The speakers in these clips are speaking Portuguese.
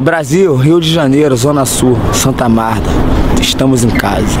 Brasil, Rio de Janeiro, Zona Sul, Santa Marta, estamos em casa.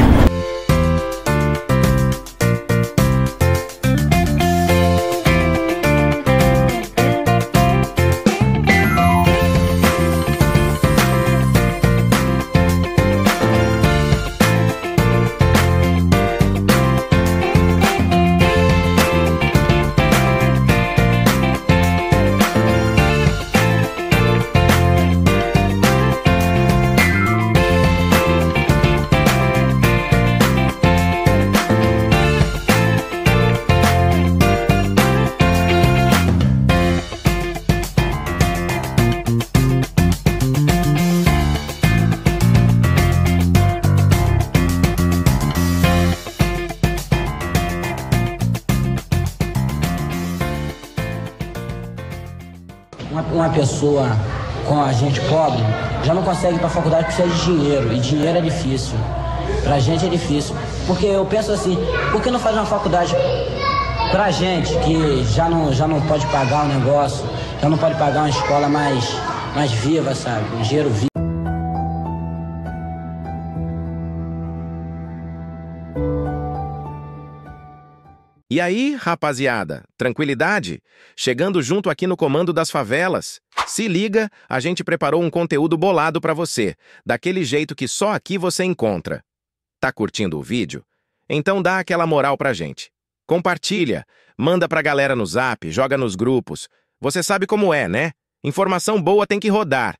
Uma pessoa com a gente pobre já não consegue ir para a faculdade porque precisa de dinheiro, e dinheiro é difícil. Pra gente é difícil, porque eu penso assim, por que não fazer uma faculdade pra gente que já não pode pagar um negócio, já não pode pagar uma escola mais viva, sabe, um dinheiro vivo. E aí, rapaziada, tranquilidade? Chegando junto aqui no Comando das Favelas. Se liga, a gente preparou um conteúdo bolado pra você, daquele jeito que só aqui você encontra. Tá curtindo o vídeo? Então dá aquela moral pra gente. Compartilha, manda pra galera no Zap, joga nos grupos. Você sabe como é, né? Informação boa tem que rodar.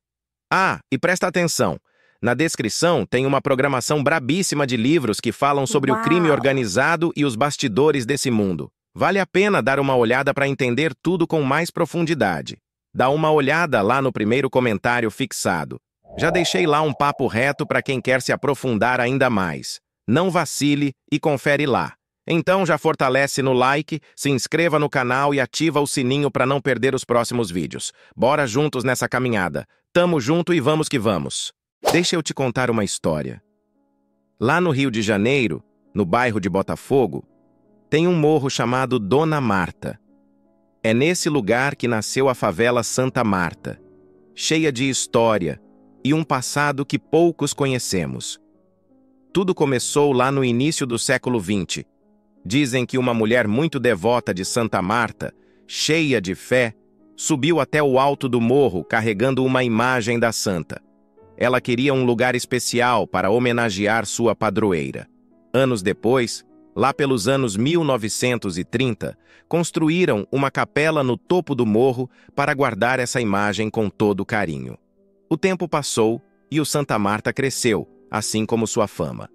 Ah, e presta atenção. Na descrição tem uma programação brabíssima de livros que falam sobre o crime organizado e os bastidores desse mundo. Vale a pena dar uma olhada para entender tudo com mais profundidade. Dá uma olhada lá no primeiro comentário fixado. Já deixei lá um papo reto para quem quer se aprofundar ainda mais. Não vacile e confere lá. Então já fortalece no like, se inscreva no canal e ativa o sininho para não perder os próximos vídeos. Bora juntos nessa caminhada. Tamo junto e vamos que vamos! Deixa eu te contar uma história. Lá no Rio de Janeiro, no bairro de Botafogo, tem um morro chamado Dona Marta. É nesse lugar que nasceu a favela Santa Marta, cheia de história e um passado que poucos conhecemos. Tudo começou lá no início do século XX. Dizem que uma mulher muito devota de Santa Marta, cheia de fé, subiu até o alto do morro carregando uma imagem da santa. Ela queria um lugar especial para homenagear sua padroeira. Anos depois, lá pelos anos 1930, construíram uma capela no topo do morro para guardar essa imagem com todo carinho. O tempo passou e o Santa Marta cresceu, assim como sua fama.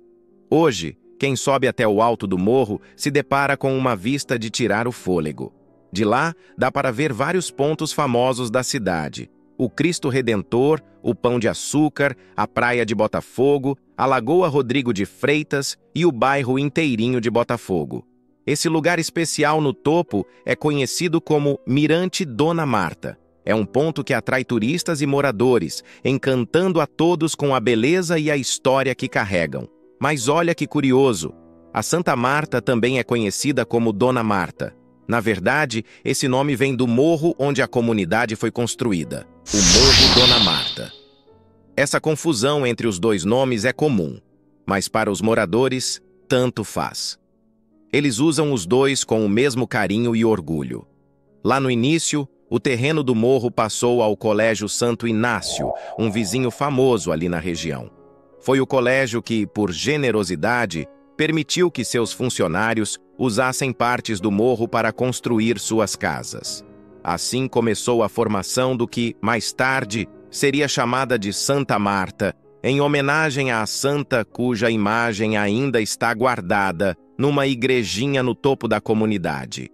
Hoje, quem sobe até o alto do morro se depara com uma vista de tirar o fôlego. De lá, dá para ver vários pontos famosos da cidade. O Cristo Redentor, o Pão de Açúcar, a Praia de Botafogo, a Lagoa Rodrigo de Freitas e o bairro inteirinho de Botafogo. Esse lugar especial no topo é conhecido como Mirante Dona Marta. É um ponto que atrai turistas e moradores, encantando a todos com a beleza e a história que carregam. Mas olha que curioso, a Santa Marta também é conhecida como Dona Marta. Na verdade, esse nome vem do morro onde a comunidade foi construída, o Morro Dona Marta. Essa confusão entre os dois nomes é comum, mas para os moradores, tanto faz. Eles usam os dois com o mesmo carinho e orgulho. Lá no início, o terreno do morro passou ao Colégio Santo Inácio, um vizinho famoso ali na região. Foi o colégio que, por generosidade, permitiu que seus funcionários usassem partes do morro para construir suas casas. Assim começou a formação do que, mais tarde, seria chamada de Santa Marta, em homenagem à santa cuja imagem ainda está guardada numa igrejinha no topo da comunidade.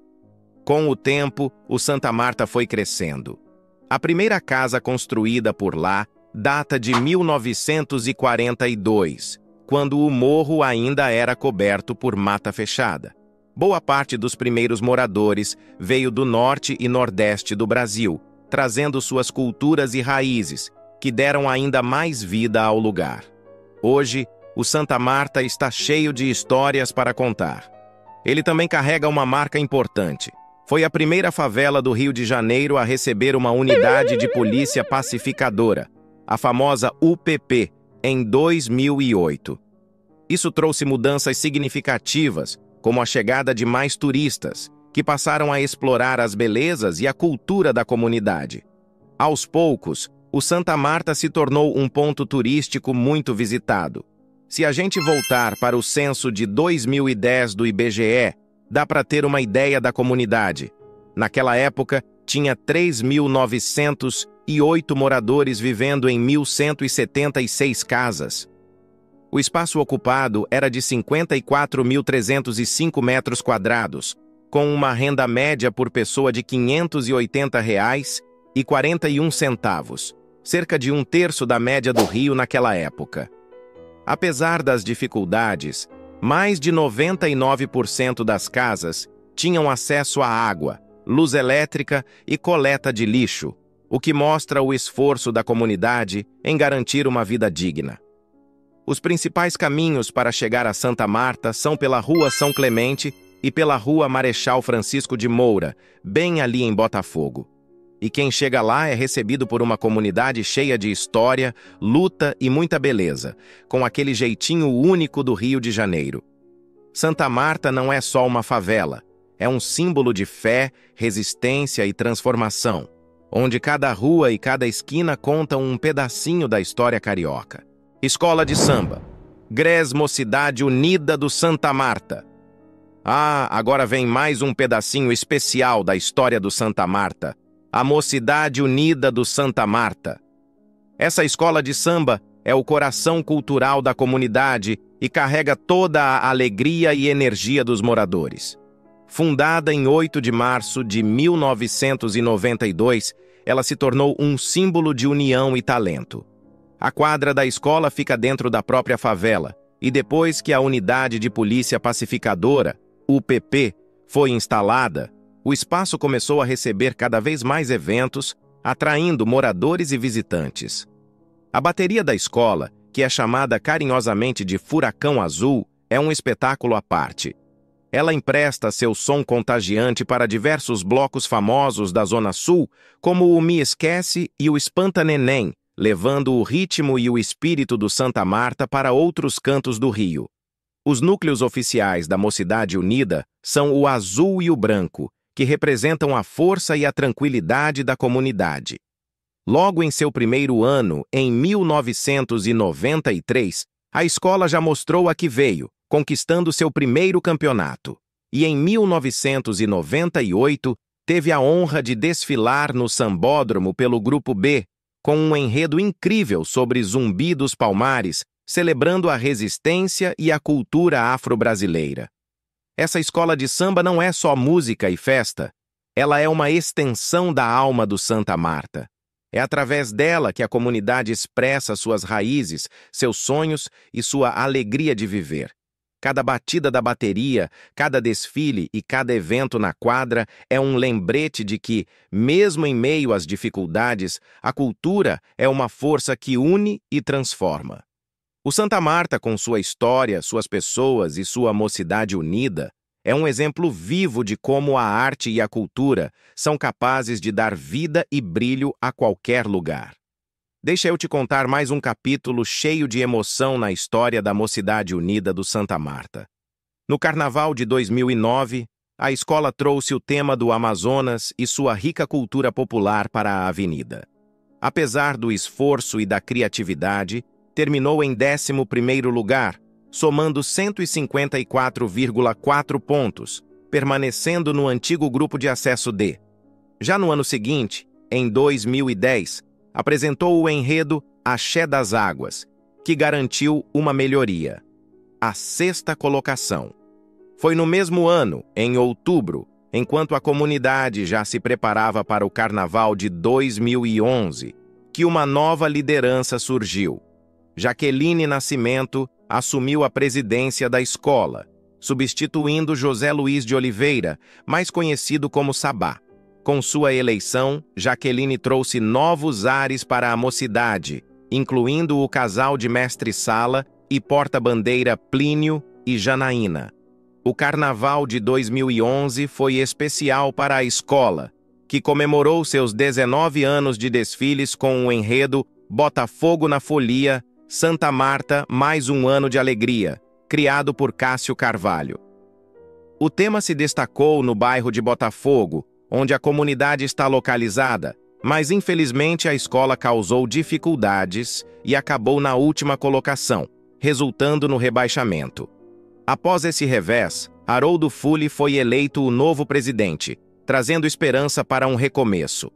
Com o tempo, o Santa Marta foi crescendo. A primeira casa construída por lá data de 1942, quando o morro ainda era coberto por mata fechada. Boa parte dos primeiros moradores veio do norte e nordeste do Brasil, trazendo suas culturas e raízes, que deram ainda mais vida ao lugar. Hoje, o Santa Marta está cheio de histórias para contar. Ele também carrega uma marca importante. Foi a primeira favela do Rio de Janeiro a receber uma unidade de polícia pacificadora, a famosa UPP, em 2008. Isso trouxe mudanças significativas, como a chegada de mais turistas, que passaram a explorar as belezas e a cultura da comunidade. Aos poucos, o Santa Marta se tornou um ponto turístico muito visitado. Se a gente voltar para o censo de 2010 do IBGE, dá para ter uma ideia da comunidade. Naquela época, tinha 3.908 moradores vivendo em 1.176 casas. O espaço ocupado era de 54.305 metros quadrados, com uma renda média por pessoa de R$ 580,41, cerca de um terço da média do Rio naquela época. Apesar das dificuldades, mais de 99% das casas tinham acesso a água, luz elétrica e coleta de lixo, o que mostra o esforço da comunidade em garantir uma vida digna. Os principais caminhos para chegar a Santa Marta são pela Rua São Clemente e pela Rua Marechal Francisco de Moura, bem ali em Botafogo. E quem chega lá é recebido por uma comunidade cheia de história, luta e muita beleza, com aquele jeitinho único do Rio de Janeiro. Santa Marta não é só uma favela, é um símbolo de fé, resistência e transformação, onde cada rua e cada esquina contam um pedacinho da história carioca. Escola de Samba, GRES Mocidade Unida do Santa Marta. Ah, agora vem mais um pedacinho especial da história do Santa Marta, a Mocidade Unida do Santa Marta. Essa escola de samba é o coração cultural da comunidade e carrega toda a alegria e energia dos moradores. Fundada em 8 de março de 1992, ela se tornou um símbolo de união e talento. A quadra da escola fica dentro da própria favela, e depois que a Unidade de Polícia Pacificadora, UPP, foi instalada, o espaço começou a receber cada vez mais eventos, atraindo moradores e visitantes. A bateria da escola, que é chamada carinhosamente de Furacão Azul, é um espetáculo à parte. Ela empresta seu som contagiante para diversos blocos famosos da Zona Sul, como o Me Esquece e o Espanta Neném, levando o ritmo e o espírito do Santa Marta para outros cantos do Rio. Os núcleos oficiais da Mocidade Unida são o azul e o branco, que representam a força e a tranquilidade da comunidade. Logo em seu primeiro ano, em 1993, a escola já mostrou a que veio, conquistando seu primeiro campeonato. E em 1998, teve a honra de desfilar no Sambódromo pelo Grupo B, com um enredo incrível sobre Zumbi dos Palmares, celebrando a resistência e a cultura afro-brasileira. Essa escola de samba não é só música e festa, ela é uma extensão da alma do Santa Marta. É através dela que a comunidade expressa suas raízes, seus sonhos e sua alegria de viver. Cada batida da bateria, cada desfile e cada evento na quadra é um lembrete de que, mesmo em meio às dificuldades, a cultura é uma força que une e transforma. O Santa Marta, com sua história, suas pessoas e sua mocidade unida, é um exemplo vivo de como a arte e a cultura são capazes de dar vida e brilho a qualquer lugar. Deixa eu te contar mais um capítulo cheio de emoção na história da Mocidade Unida do Santa Marta. No Carnaval de 2009, a escola trouxe o tema do Amazonas e sua rica cultura popular para a avenida. Apesar do esforço e da criatividade, terminou em 11º lugar, somando 154,4 pontos, permanecendo no antigo grupo de acesso D. Já no ano seguinte, em 2010, apresentou o enredo Axé das Águas, que garantiu uma melhoria, a 6ª colocação. Foi no mesmo ano, em outubro, enquanto a comunidade já se preparava para o Carnaval de 2011, que uma nova liderança surgiu. Jaqueline Nascimento assumiu a presidência da escola, substituindo José Luiz de Oliveira, mais conhecido como Sabá. Com sua eleição, Jaqueline trouxe novos ares para a mocidade, incluindo o casal de mestre-sala e porta-bandeira Plínio e Janaína. O Carnaval de 2011 foi especial para a escola, que comemorou seus 19 anos de desfiles com o enredo Botafogo na folia, Santa Marta, mais um ano de alegria, criado por Cássio Carvalho. O tema se destacou no bairro de Botafogo, onde a comunidade está localizada, mas infelizmente a escola causou dificuldades e acabou na última colocação, resultando no rebaixamento. Após esse revés, Haroldo Fulle foi eleito o novo presidente, trazendo esperança para um recomeço.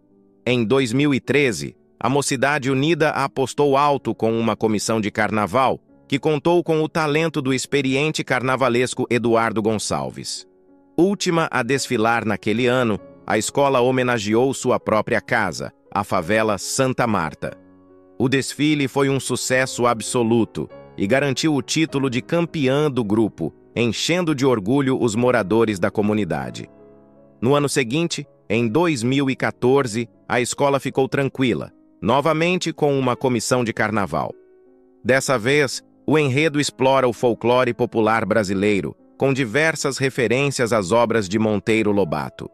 Em 2013, a Mocidade Unida apostou alto com uma comissão de carnaval que contou com o talento do experiente carnavalesco Eduardo Gonçalves. Última a desfilar naquele ano, a escola homenageou sua própria casa, a favela Santa Marta. O desfile foi um sucesso absoluto e garantiu o título de campeã do grupo, enchendo de orgulho os moradores da comunidade. No ano seguinte, em 2014, a escola ficou tranquila, novamente com uma comissão de carnaval. Dessa vez, o enredo explora o folclore popular brasileiro, com diversas referências às obras de Monteiro Lobato.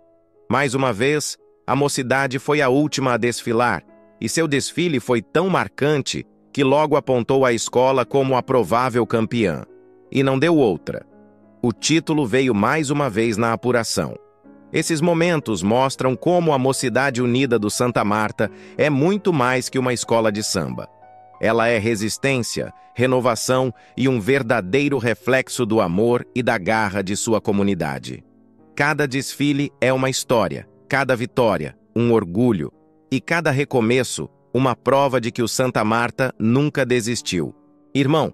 Mais uma vez, a Mocidade foi a última a desfilar, e seu desfile foi tão marcante que logo apontou a escola como a provável campeã. E não deu outra. O título veio mais uma vez na apuração. Esses momentos mostram como a Mocidade Unida do Santa Marta é muito mais que uma escola de samba. Ela é resistência, renovação e um verdadeiro reflexo do amor e da garra de sua comunidade. Cada desfile é uma história, cada vitória, um orgulho, e cada recomeço, uma prova de que o Santa Marta nunca desistiu. Irmão,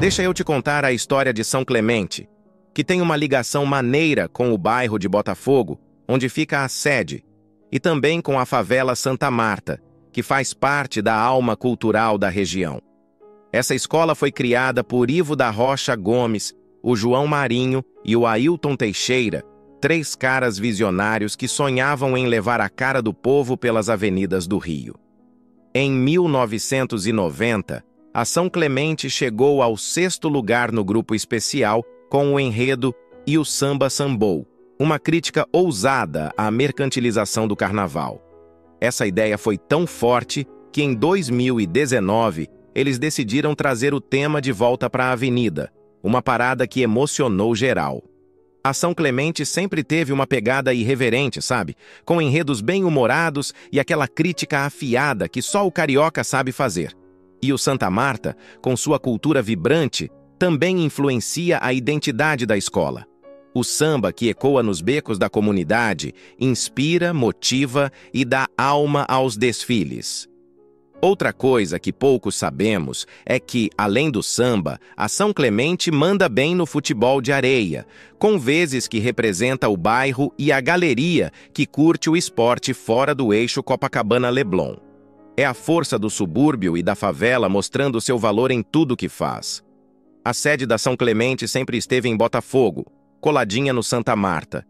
deixa eu te contar a história de São Clemente, que tem uma ligação maneira com o bairro de Botafogo, onde fica a sede, e também com a favela Santa Marta, que faz parte da alma cultural da região. Essa escola foi criada por Ivo da Rocha Gomes, o João Marinho e o Ailton Teixeira, três caras visionários que sonhavam em levar a cara do povo pelas avenidas do Rio. Em 1990, a São Clemente chegou ao 6º lugar no grupo especial com o enredo E o Samba Sambou, uma crítica ousada à mercantilização do carnaval. Essa ideia foi tão forte que em 2019 eles decidiram trazer o tema de volta para a avenida, uma parada que emocionou geral. A São Clemente sempre teve uma pegada irreverente, sabe? Com enredos bem-humorados e aquela crítica afiada que só o carioca sabe fazer. E o Santa Marta, com sua cultura vibrante, também influencia a identidade da escola. O samba que ecoa nos becos da comunidade inspira, motiva e dá alma aos desfiles. Outra coisa que poucos sabemos é que, além do samba, a São Clemente manda bem no futebol de areia, com vezes que representa o bairro e a galeria que curte o esporte fora do eixo Copacabana-Leblon. É a força do subúrbio e da favela mostrando seu valor em tudo que faz. A sede da São Clemente sempre esteve em Botafogo, coladinha no Santa Marta.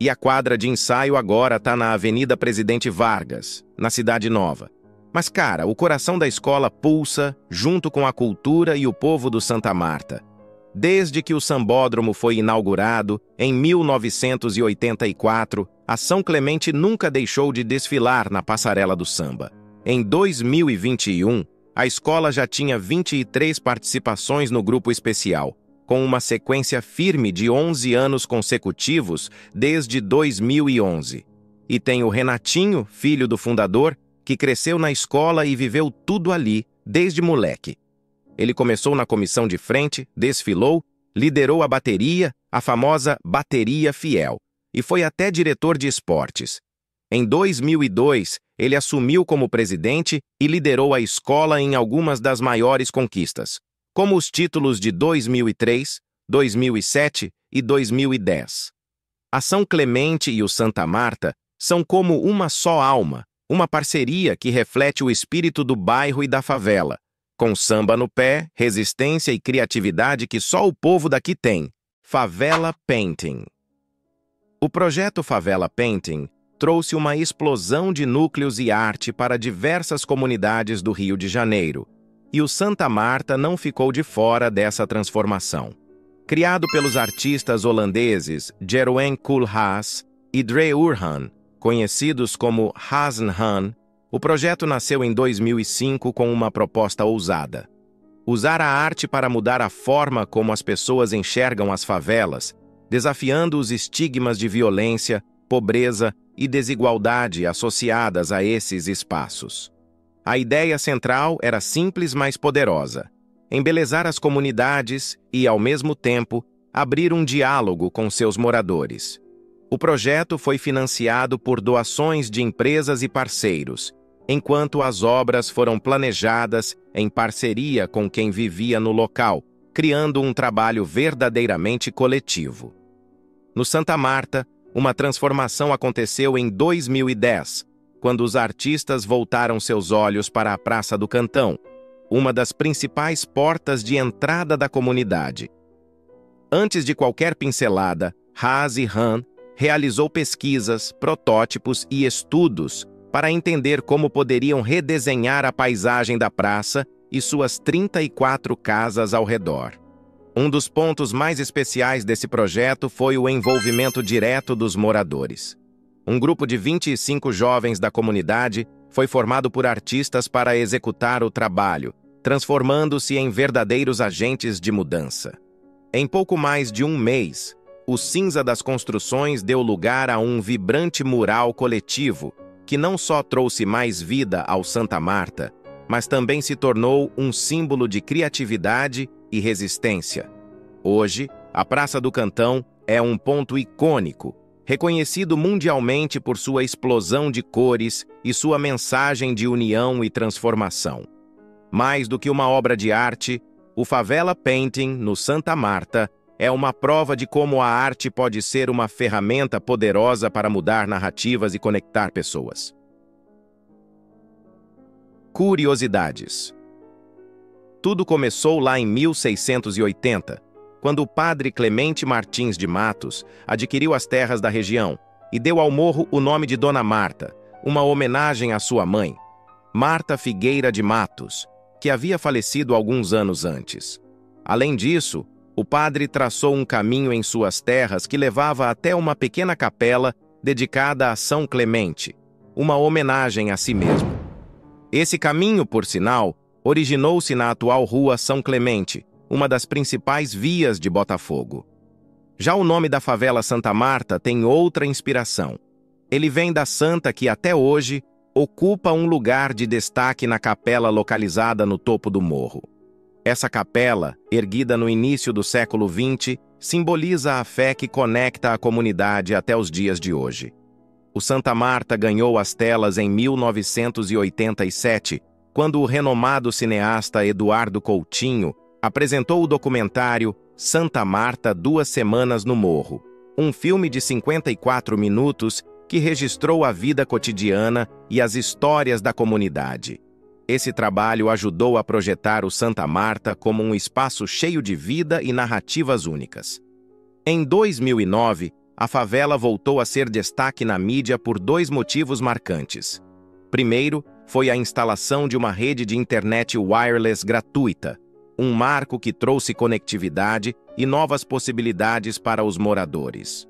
E a quadra de ensaio agora está na Avenida Presidente Vargas, na Cidade Nova. Mas, cara, o coração da escola pulsa junto com a cultura e o povo do Santa Marta. Desde que o sambódromo foi inaugurado, em 1984, a São Clemente nunca deixou de desfilar na Passarela do Samba. Em 2021, a escola já tinha 23 participações no grupo especial, com uma sequência firme de 11 anos consecutivos desde 2011. E tem o Renatinho, filho do fundador, que cresceu na escola e viveu tudo ali, desde moleque. Ele começou na comissão de frente, desfilou, liderou a bateria, a famosa Bateria Fiel, e foi até diretor de esportes. Em 2002, ele assumiu como presidente e liderou a escola em algumas das maiores conquistas, como os títulos de 2003, 2007 e 2010. A São Clemente e o Santa Marta são como uma só alma, uma parceria que reflete o espírito do bairro e da favela, com samba no pé, resistência e criatividade que só o povo daqui tem. Favela Painting. O projeto Favela Painting trouxe uma explosão de núcleos e arte para diversas comunidades do Rio de Janeiro. E o Santa Marta não ficou de fora dessa transformação. Criado pelos artistas holandeses Jeroen Koolhaas e Dre Urhan, conhecidos como Hasenhan, O projeto nasceu em 2005 com uma proposta ousada: usar a arte para mudar a forma como as pessoas enxergam as favelas, desafiando os estigmas de violência, pobreza e desigualdade associadas a esses espaços. A ideia central era simples, mas poderosa: embelezar as comunidades e, ao mesmo tempo, abrir um diálogo com seus moradores. O projeto foi financiado por doações de empresas e parceiros, enquanto as obras foram planejadas em parceria com quem vivia no local, criando um trabalho verdadeiramente coletivo. No Santa Marta, uma transformação aconteceu em 2010, quando os artistas voltaram seus olhos para a Praça do Cantão, uma das principais portas de entrada da comunidade. Antes de qualquer pincelada, Razi Han realizou pesquisas, protótipos e estudos para entender como poderiam redesenhar a paisagem da praça e suas 34 casas ao redor. Um dos pontos mais especiais desse projeto foi o envolvimento direto dos moradores. Um grupo de 25 jovens da comunidade foi formado por artistas para executar o trabalho, transformando-se em verdadeiros agentes de mudança. Em pouco mais de um mês, o cinza das construções deu lugar a um vibrante mural coletivo, que não só trouxe mais vida ao Santa Marta, mas também se tornou um símbolo de criatividade e resistência. Hoje, a Praça do Cantão é um ponto icônico, reconhecido mundialmente por sua explosão de cores e sua mensagem de união e transformação. Mais do que uma obra de arte, o Favela Painting, no Santa Marta, é uma prova de como a arte pode ser uma ferramenta poderosa para mudar narrativas e conectar pessoas. Curiosidades. Tudo começou lá em 1680, quando o padre Clemente Martins de Matos adquiriu as terras da região e deu ao morro o nome de Dona Marta, uma homenagem à sua mãe, Marta Figueira de Matos, que havia falecido alguns anos antes. Além disso, o padre traçou um caminho em suas terras que levava até uma pequena capela dedicada a São Clemente, uma homenagem a si mesmo. Esse caminho, por sinal, originou-se na atual Rua São Clemente, uma das principais vias de Botafogo. Já o nome da favela Santa Marta tem outra inspiração. Ele vem da santa que, até hoje, ocupa um lugar de destaque na capela localizada no topo do morro. Essa capela, erguida no início do século XX, simboliza a fé que conecta a comunidade até os dias de hoje. O Santa Marta ganhou as telas em 1987, quando o renomado cineasta Eduardo Coutinho apresentou o documentário Santa Marta, 2 Semanas no Morro, um filme de 54 minutos que registrou a vida cotidiana e as histórias da comunidade. Esse trabalho ajudou a projetar o Santa Marta como um espaço cheio de vida e narrativas únicas. Em 2009, a favela voltou a ser destaque na mídia por 2 motivos marcantes. Primeiro, foi a instalação de uma rede de internet wireless gratuita, um marco que trouxe conectividade e novas possibilidades para os moradores.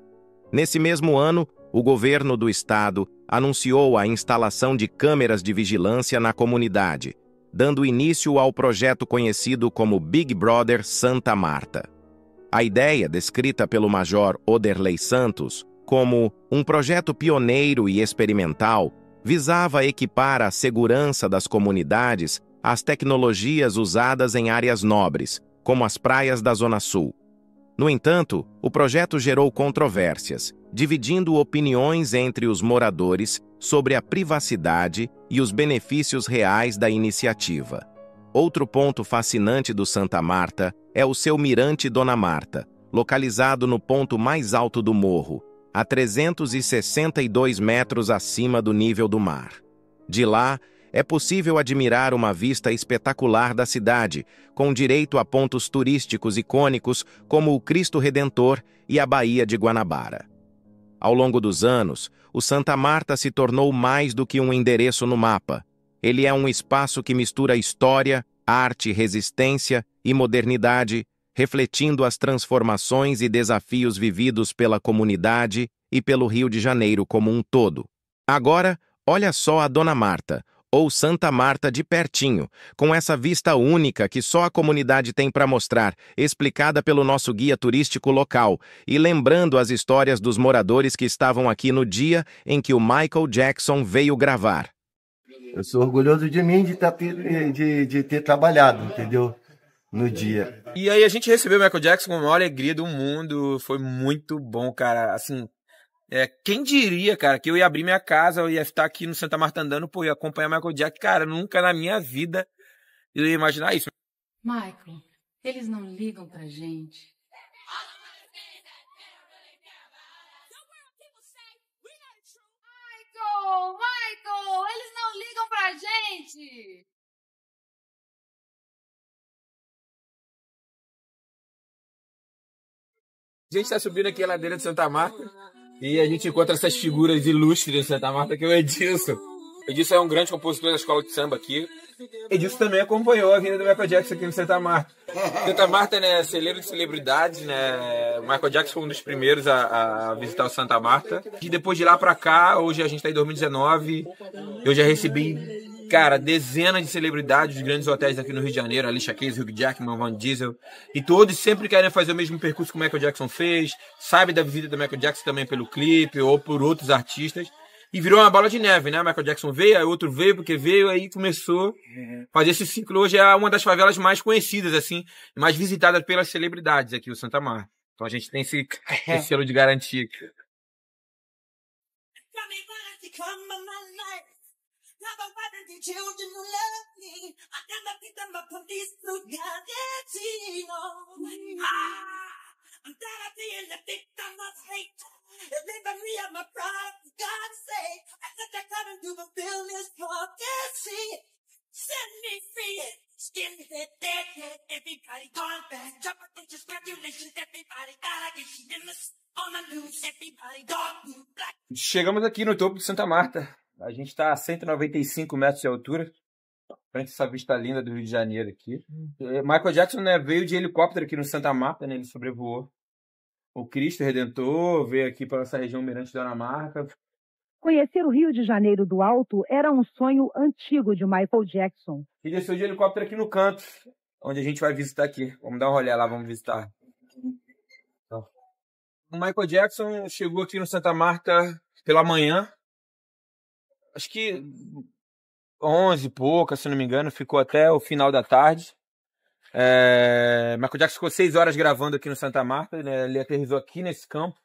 Nesse mesmo ano, o governo do estado anunciou a instalação de câmeras de vigilância na comunidade, dando início ao projeto conhecido como Big Brother Santa Marta. A ideia, descrita pelo major Oderley Santos como um projeto pioneiro e experimental, visava equipar a segurança das comunidades às tecnologias usadas em áreas nobres, como as praias da Zona Sul. No entanto, o projeto gerou controvérsias, dividindo opiniões entre os moradores sobre a privacidade e os benefícios reais da iniciativa. Outro ponto fascinante do Santa Marta é o seu mirante Dona Marta, localizado no ponto mais alto do morro, a 362 metros acima do nível do mar. De lá, é possível admirar uma vista espetacular da cidade, com direito a pontos turísticos icônicos como o Cristo Redentor e a Baía de Guanabara. Ao longo dos anos, o Santa Marta se tornou mais do que um endereço no mapa. Ele é um espaço que mistura história, arte, resistência e modernidade, refletindo as transformações e desafios vividos pela comunidade e pelo Rio de Janeiro como um todo. Agora, olha só a Dona Marta, ou Santa Marta de pertinho, com essa vista única que só a comunidade tem para mostrar, explicada pelo nosso guia turístico local, e lembrando as histórias dos moradores que estavam aqui no dia em que o Michael Jackson veio gravar. Eu sou orgulhoso de mim de ter trabalhado, entendeu? No dia. E aí a gente recebeu o Michael Jackson com a maior alegria do mundo, foi muito bom, cara, assim... É, quem diria, cara, que eu ia abrir minha casa, eu ia estar aqui no Santa Marta andando, pô, ia acompanhar Michael Jackson. Cara, nunca na minha vida eu ia imaginar isso. Michael, eles não ligam pra gente. Michael, Michael, eles não ligam pra gente. A gente tá subindo aqui a ladeira de Santa Marta. E a gente encontra essas figuras ilustres de Santa Marta, que é o Edilson. Edilson é um grande compositor da escola de samba aqui. Edilson também acompanhou a vinda do Michael Jackson aqui no Santa Marta. Santa Marta, né, celeiro de celebridades, né? O Michael Jackson foi um dos primeiros a visitar o Santa Marta. E depois de lá pra cá, hoje a gente tá em 2019, eu já recebi... Cara, dezenas de celebridades dos grandes hotéis aqui no Rio de Janeiro, Alicia Keys, Hugh Jackman, Van Diesel, e todos sempre querem fazer o mesmo percurso que o Michael Jackson fez, sabe da visita do Michael Jackson também pelo clipe ou por outros artistas, e virou uma bola de neve, né? Michael Jackson veio, aí outro veio porque veio, aí começou a fazer esse ciclo. Hoje é uma das favelas mais conhecidas, assim, mais visitadas pelas celebridades aqui, o Santa Marta. Então a gente tem esse selo de garantia aqui. Chegamos aqui no topo de Santa Marta. A gente está a 195 metros de altura, frente a essa vista linda do Rio de Janeiro aqui. Michael Jackson, né, veio de helicóptero aqui no Santa Marta, né, ele sobrevoou o Cristo Redentor, veio aqui para essa região Mirante da Dinamarca. Conhecer o Rio de Janeiro do alto era um sonho antigo de Michael Jackson. E desceu de helicóptero aqui no canto, onde a gente vai visitar aqui. Vamos dar um rolê lá, vamos visitar. Então, o Michael Jackson chegou aqui no Santa Marta pela manhã. Acho que 11 e pouca, se não me engano, ficou até o final da tarde. Michael Jackson ficou 6 horas gravando aqui no Santa Marta, né? Ele aterrissou aqui nesse campo.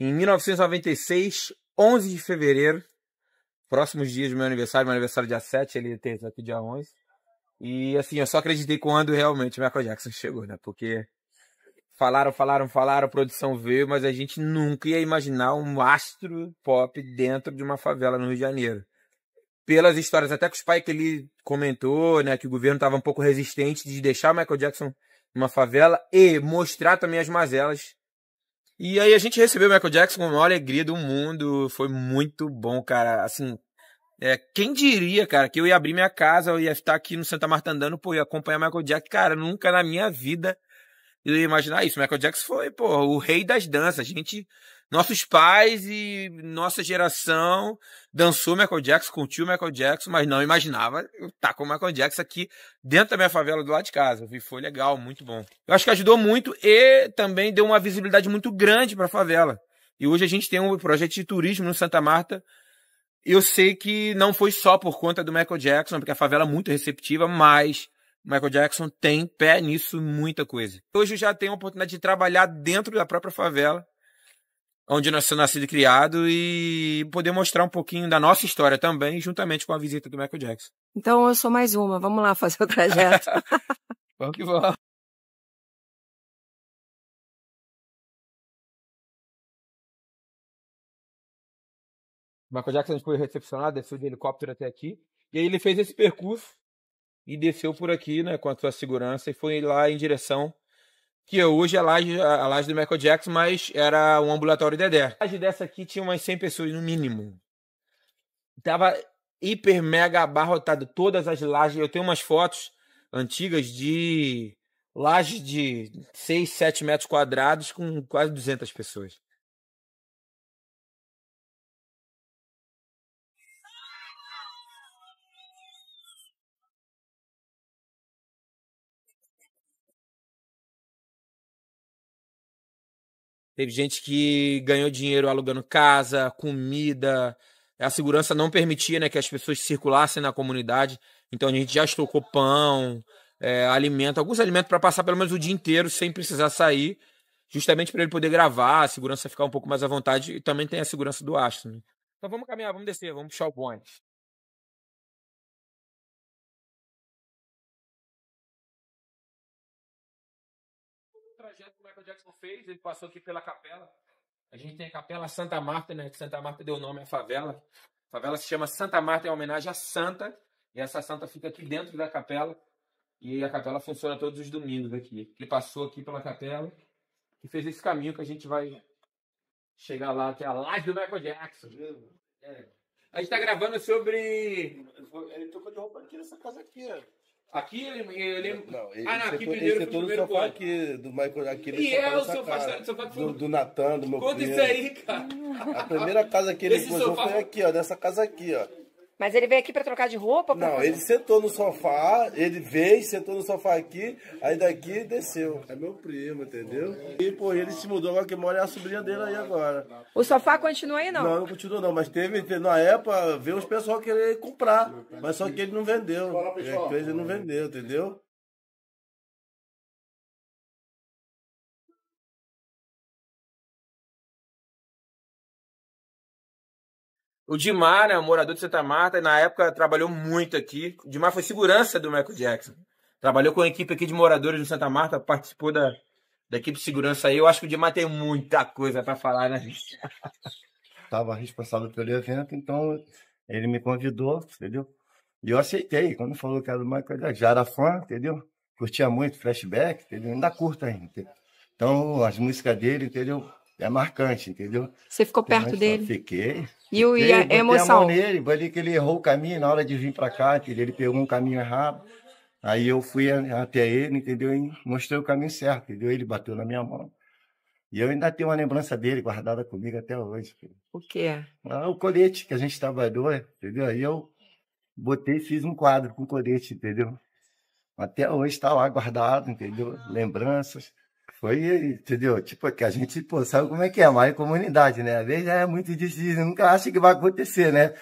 Em 1996, 11 de fevereiro, próximos dias do meu aniversário dia 7, ele aterrissou aqui dia 11. E assim, eu só acreditei quando realmente Michael Jackson chegou, né? Porque falaram, a produção veio, mas a gente nunca ia imaginar um astro pop dentro de uma favela no Rio de Janeiro. Pelas histórias, até que o Spike ele comentou, né, que o governo estava um pouco resistente de deixar o Michael Jackson numa favela e mostrar também as mazelas. E aí a gente recebeu o Michael Jackson com a maior alegria do mundo, foi muito bom, cara, assim... quem diria, cara, que eu ia abrir minha casa, eu ia estar aqui no Santa Marta andando, pô, ia acompanhar o Michael Jackson, cara, nunca na minha vida... Eu ia imaginar isso. Michael Jackson foi, pô, o rei das danças. A gente, nossos pais e nossa geração dançou Michael Jackson, curtiu Michael Jackson, mas não imaginava estar com o Michael Jackson aqui dentro da minha favela do lado de casa. E foi legal, muito bom. Eu acho que ajudou muito e também deu uma visibilidade muito grande para a favela. E hoje a gente tem um projeto de turismo no Santa Marta. Eu sei que não foi só por conta do Michael Jackson, porque a favela é muito receptiva, mas... Michael Jackson tem pé nisso, muita coisa. Hoje eu já tenho a oportunidade de trabalhar dentro da própria favela, onde eu sou nascido e criado, e poder mostrar um pouquinho da nossa história também, juntamente com a visita do Michael Jackson. Então eu sou mais uma, vamos lá fazer o trajeto. Vamos que vamos. Michael Jackson foi recepcionado, desceu de helicóptero até aqui, e aí ele fez esse percurso, e desceu por aqui, né, com a sua segurança, e foi lá em direção, que hoje é a laje do Michael Jackson, mas era um ambulatório Dedé. A laje dessa aqui tinha umas 100 pessoas no mínimo. Tava hiper mega abarrotado, todas as lajes. Eu tenho umas fotos antigas de laje de 6, 7 metros quadrados com quase 200 pessoas. Teve gente que ganhou dinheiro alugando casa, comida. A segurança não permitia, né, que as pessoas circulassem na comunidade. Então a gente já estocou pão, alimento, alguns alimentos para passar pelo menos o dia inteiro sem precisar sair, justamente para ele poder gravar, a segurança ficar um pouco mais à vontade, e também tem a segurança do Astro, né? Então vamos caminhar, vamos descer, vamos puxar o bonde. O trajeto que o Michael Jackson fez, ele passou aqui pela capela. A gente tem a capela Santa Marta, né? Santa Marta deu nome à favela. A favela se chama Santa Marta em homenagem à santa. E essa santa fica aqui dentro da capela. E a capela funciona todos os domingos aqui. Ele passou aqui pela capela e fez esse caminho que a gente vai chegar lá, que é a laje do Michael Jackson. É. A gente tá gravando sobre... Ele trocou de roupa aqui nessa casa aqui, ó. Aqui ele... Não, não, aqui primeiro foi o primeiro sofá aqui, do Michael, aqui ele. E é o sofá do Natan, do meu primo. Conta isso aí, cara. A primeira casa que ele posou sofá... foi aqui, ó, nessa casa aqui, ó. Mas ele veio aqui pra trocar de roupa? Não, fazer... ele sentou no sofá, ele veio, sentou no sofá aqui, aí daqui desceu. É meu primo, entendeu? E, pô, ele se mudou, agora que mora é a sobrinha dele aí agora. O sofá continua aí, não? Não, não continua não, mas teve, na época, veio os pessoal querer comprar, mas só que ele não vendeu. Ele não vendeu, entendeu? O Dimar, né, morador de Santa Marta, na época trabalhou muito aqui. O Dimar foi segurança do Michael Jackson. Trabalhou com a equipe aqui de moradores de Santa Marta, participou da equipe de segurança aí. Eu acho que o Dimar tem muita coisa para falar, né? Estava responsável pelo evento, então ele me convidou, entendeu? E eu aceitei. Quando falou que era do Michael Jackson, já era fã, entendeu? Curtia muito flashback, entendeu? Ainda curto ainda, entendeu? Então, as músicas dele, entendeu? É marcante, entendeu? Você ficou perto dele? Fiquei. E a emoção? Eu botei a mão nele, ali que ele errou o caminho na hora de vir para cá, entendeu? Ele pegou um caminho errado. Aí eu fui até ele, entendeu? E mostrei o caminho certo, entendeu? Ele bateu na minha mão. E eu ainda tenho uma lembrança dele guardada comigo até hoje. Entendeu? O quê? Ah, o colete que a gente trabalhou, entendeu? Aí eu botei e fiz um quadro com colete, entendeu? Até hoje está lá guardado, entendeu? Lembranças. Foi, entendeu? Tipo, que a gente, pô, sabe como é que é, mas é comunidade, né? Às vezes é muito difícil, nunca acha que vai acontecer, né?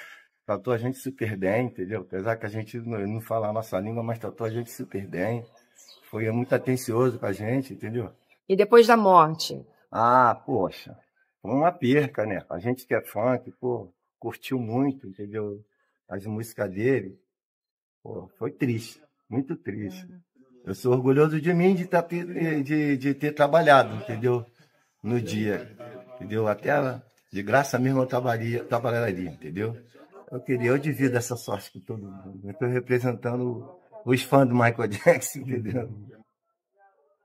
Tratou a gente super bem, entendeu? Apesar que a gente não fala a nossa língua, mas tratou a gente super bem. Foi muito atencioso com a gente, entendeu? E depois da morte? Ah, poxa, foi uma perca, né? A gente que é funk, pô, curtiu muito, entendeu? As músicas dele, pô, foi triste, muito triste. Eu sou orgulhoso de mim de ter trabalhado, entendeu? No dia, entendeu? Até de graça mesmo eu trabalharia, entendeu? Eu divido essa sorte com todo mundo. Eu estou representando os fãs do Michael Jackson, entendeu?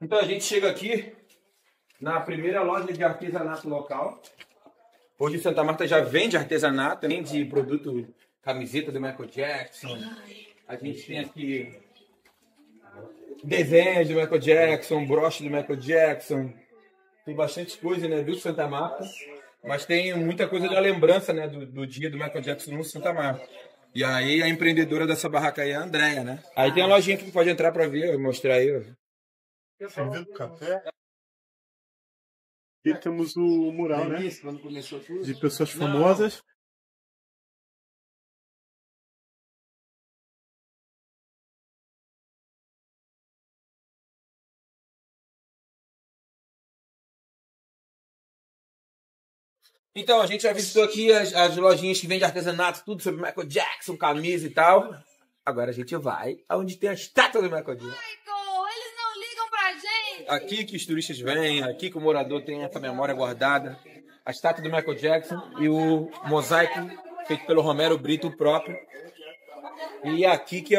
Então a gente chega aqui na primeira loja de artesanato local. Hoje Santa Marta já vende artesanato, vende produto, camiseta do Michael Jackson. A gente tem aqui... desenhos do Michael Jackson, broche do Michael Jackson. Tem bastante coisa, né, do Santa Marta. Mas tem muita coisa da lembrança, né, do dia do Michael Jackson no Santa Marta. E aí a empreendedora dessa barraca aí é a Andréia, né? Aí tem a lojinha que pode entrar pra ver, mostrar aí. Servindo café. E temos o mural, né? De pessoas famosas. Então, a gente já visitou aqui as lojinhas que vendem artesanato, tudo sobre Michael Jackson, camisa e tal. Agora a gente vai aonde tem a estátua do Michael Jackson. Michael, eles não ligam pra gente! Aqui que os turistas vêm, aqui que o morador tem essa memória guardada. A estátua do Michael Jackson e o mosaico feito pelo Romero Brito próprio. E aqui que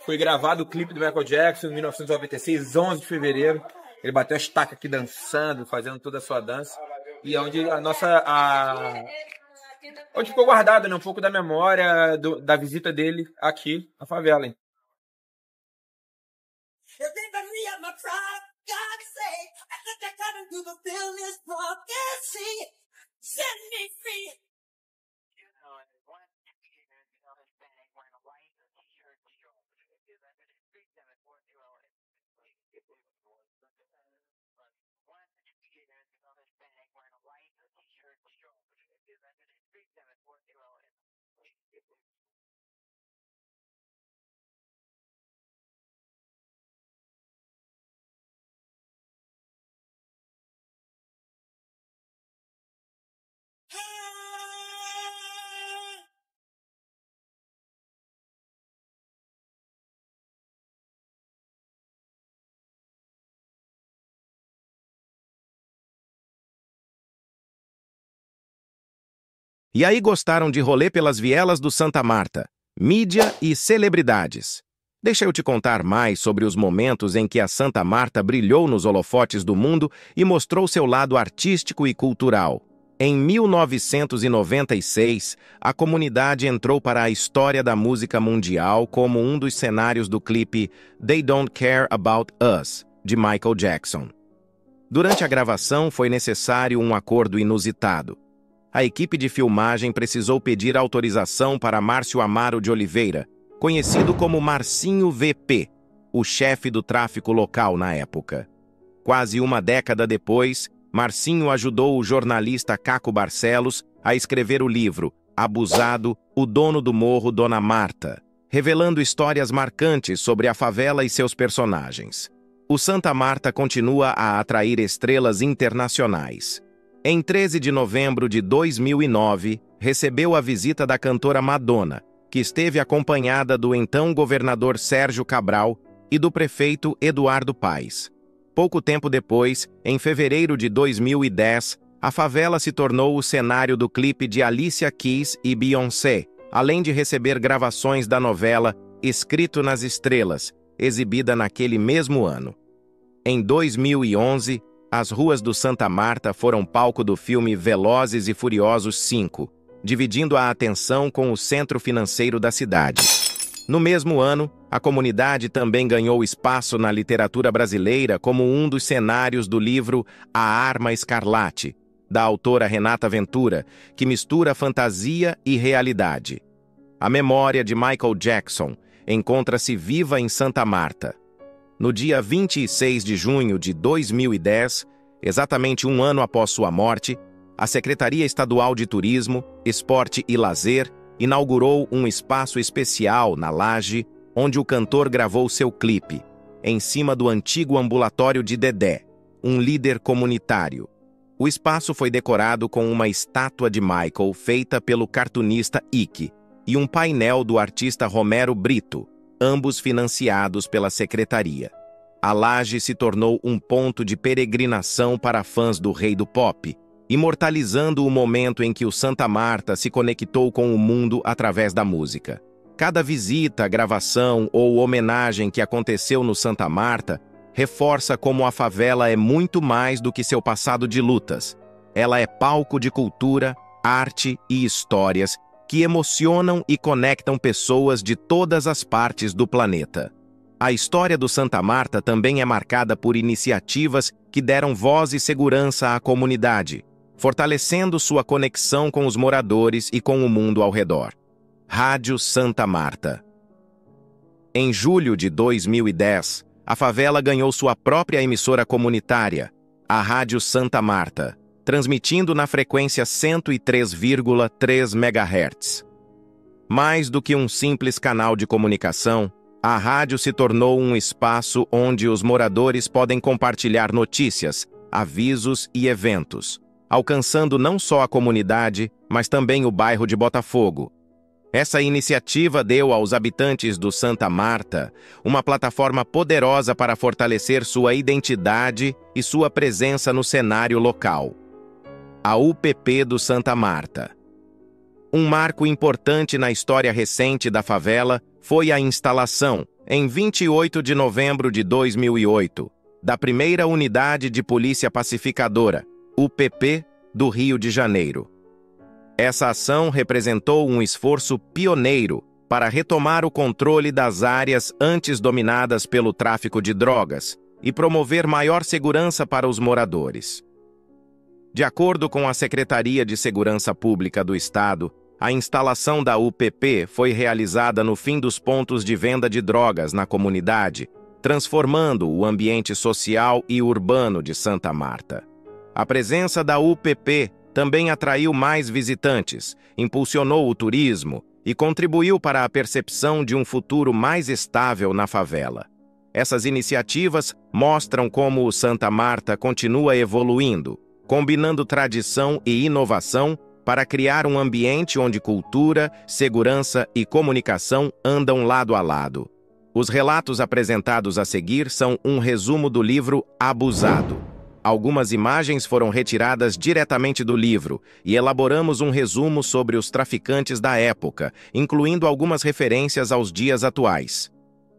foi gravado o clipe do Michael Jackson em 1996, 11 de fevereiro. Ele bateu a estaca aqui dançando, fazendo toda a sua dança. E onde onde ficou guardado, né, um pouco da memória da visita dele aqui à favela. Hein? is spending wearing a light, a t-shirt, straw, which is under the street them at 4-0 E aí gostaram de rolê pelas vielas do Santa Marta, mídia e celebridades. Deixa eu te contar mais sobre os momentos em que a Santa Marta brilhou nos holofotes do mundo e mostrou seu lado artístico e cultural. Em 1996, a comunidade entrou para a história da música mundial como um dos cenários do clipe They Don't Care About Us, de Michael Jackson. Durante a gravação foi necessário um acordo inusitado. A equipe de filmagem precisou pedir autorização para Márcio Amaro de Oliveira, conhecido como Marcinho VP, o chefe do tráfico local na época. Quase uma década depois, Marcinho ajudou o jornalista Caco Barcelos a escrever o livro Abusado, o dono do morro Dona Marta, revelando histórias marcantes sobre a favela e seus personagens. O Santa Marta continua a atrair estrelas internacionais. Em 13 de novembro de 2009, recebeu a visita da cantora Madonna, que esteve acompanhada do então governador Sérgio Cabral e do prefeito Eduardo Paes. Pouco tempo depois, em fevereiro de 2010, a favela se tornou o cenário do clipe de Alicia Keys e Beyoncé, além de receber gravações da novela Escrito nas Estrelas, exibida naquele mesmo ano. Em 2011, as ruas do Santa Marta foram palco do filme Velozes e Furiosos 5, dividindo a atenção com o centro financeiro da cidade. No mesmo ano, a comunidade também ganhou espaço na literatura brasileira como um dos cenários do livro A Arma Escarlate, da autora Renata Ventura, que mistura fantasia e realidade. A memória de Michael Jackson encontra-se viva em Santa Marta. No dia 26 de junho de 2010, exatamente um ano após sua morte, a Secretaria Estadual de Turismo, Esporte e Lazer inaugurou um espaço especial na Laje, onde o cantor gravou seu clipe, em cima do antigo ambulatório de Dedé, um líder comunitário. O espaço foi decorado com uma estátua de Michael feita pelo cartunista Ike e um painel do artista Romero Brito, ambos financiados pela Secretaria. A Laje se tornou um ponto de peregrinação para fãs do Rei do Pop, imortalizando o momento em que o Santa Marta se conectou com o mundo através da música. Cada visita, gravação ou homenagem que aconteceu no Santa Marta reforça como a favela é muito mais do que seu passado de lutas. Ela é palco de cultura, arte e histórias que emocionam e conectam pessoas de todas as partes do planeta. A história do Santa Marta também é marcada por iniciativas que deram voz e segurança à comunidade, fortalecendo sua conexão com os moradores e com o mundo ao redor. Rádio Santa Marta. Em julho de 2010, a favela ganhou sua própria emissora comunitária, a Rádio Santa Marta, transmitindo na frequência 103,3 MHz. Mais do que um simples canal de comunicação, a rádio se tornou um espaço onde os moradores podem compartilhar notícias, avisos e eventos, alcançando não só a comunidade, mas também o bairro de Botafogo. Essa iniciativa deu aos habitantes do Santa Marta uma plataforma poderosa para fortalecer sua identidade e sua presença no cenário local. A UPP do Santa Marta. Um marco importante na história recente da favela foi a instalação, em 28 de novembro de 2008, da primeira unidade de polícia pacificadora, UPP, do Rio de Janeiro. Essa ação representou um esforço pioneiro para retomar o controle das áreas antes dominadas pelo tráfico de drogas e promover maior segurança para os moradores. De acordo com a Secretaria de Segurança Pública do Estado, a instalação da UPP foi realizada no fim dos pontos de venda de drogas na comunidade, transformando o ambiente social e urbano de Santa Marta. A presença da UPP também atraiu mais visitantes, impulsionou o turismo e contribuiu para a percepção de um futuro mais estável na favela. Essas iniciativas mostram como o Santa Marta continua evoluindo, combinando tradição e inovação para criar um ambiente onde cultura, segurança e comunicação andam lado a lado. Os relatos apresentados a seguir são um resumo do livro Abusado. Algumas imagens foram retiradas diretamente do livro e elaboramos um resumo sobre os traficantes da época, incluindo algumas referências aos dias atuais.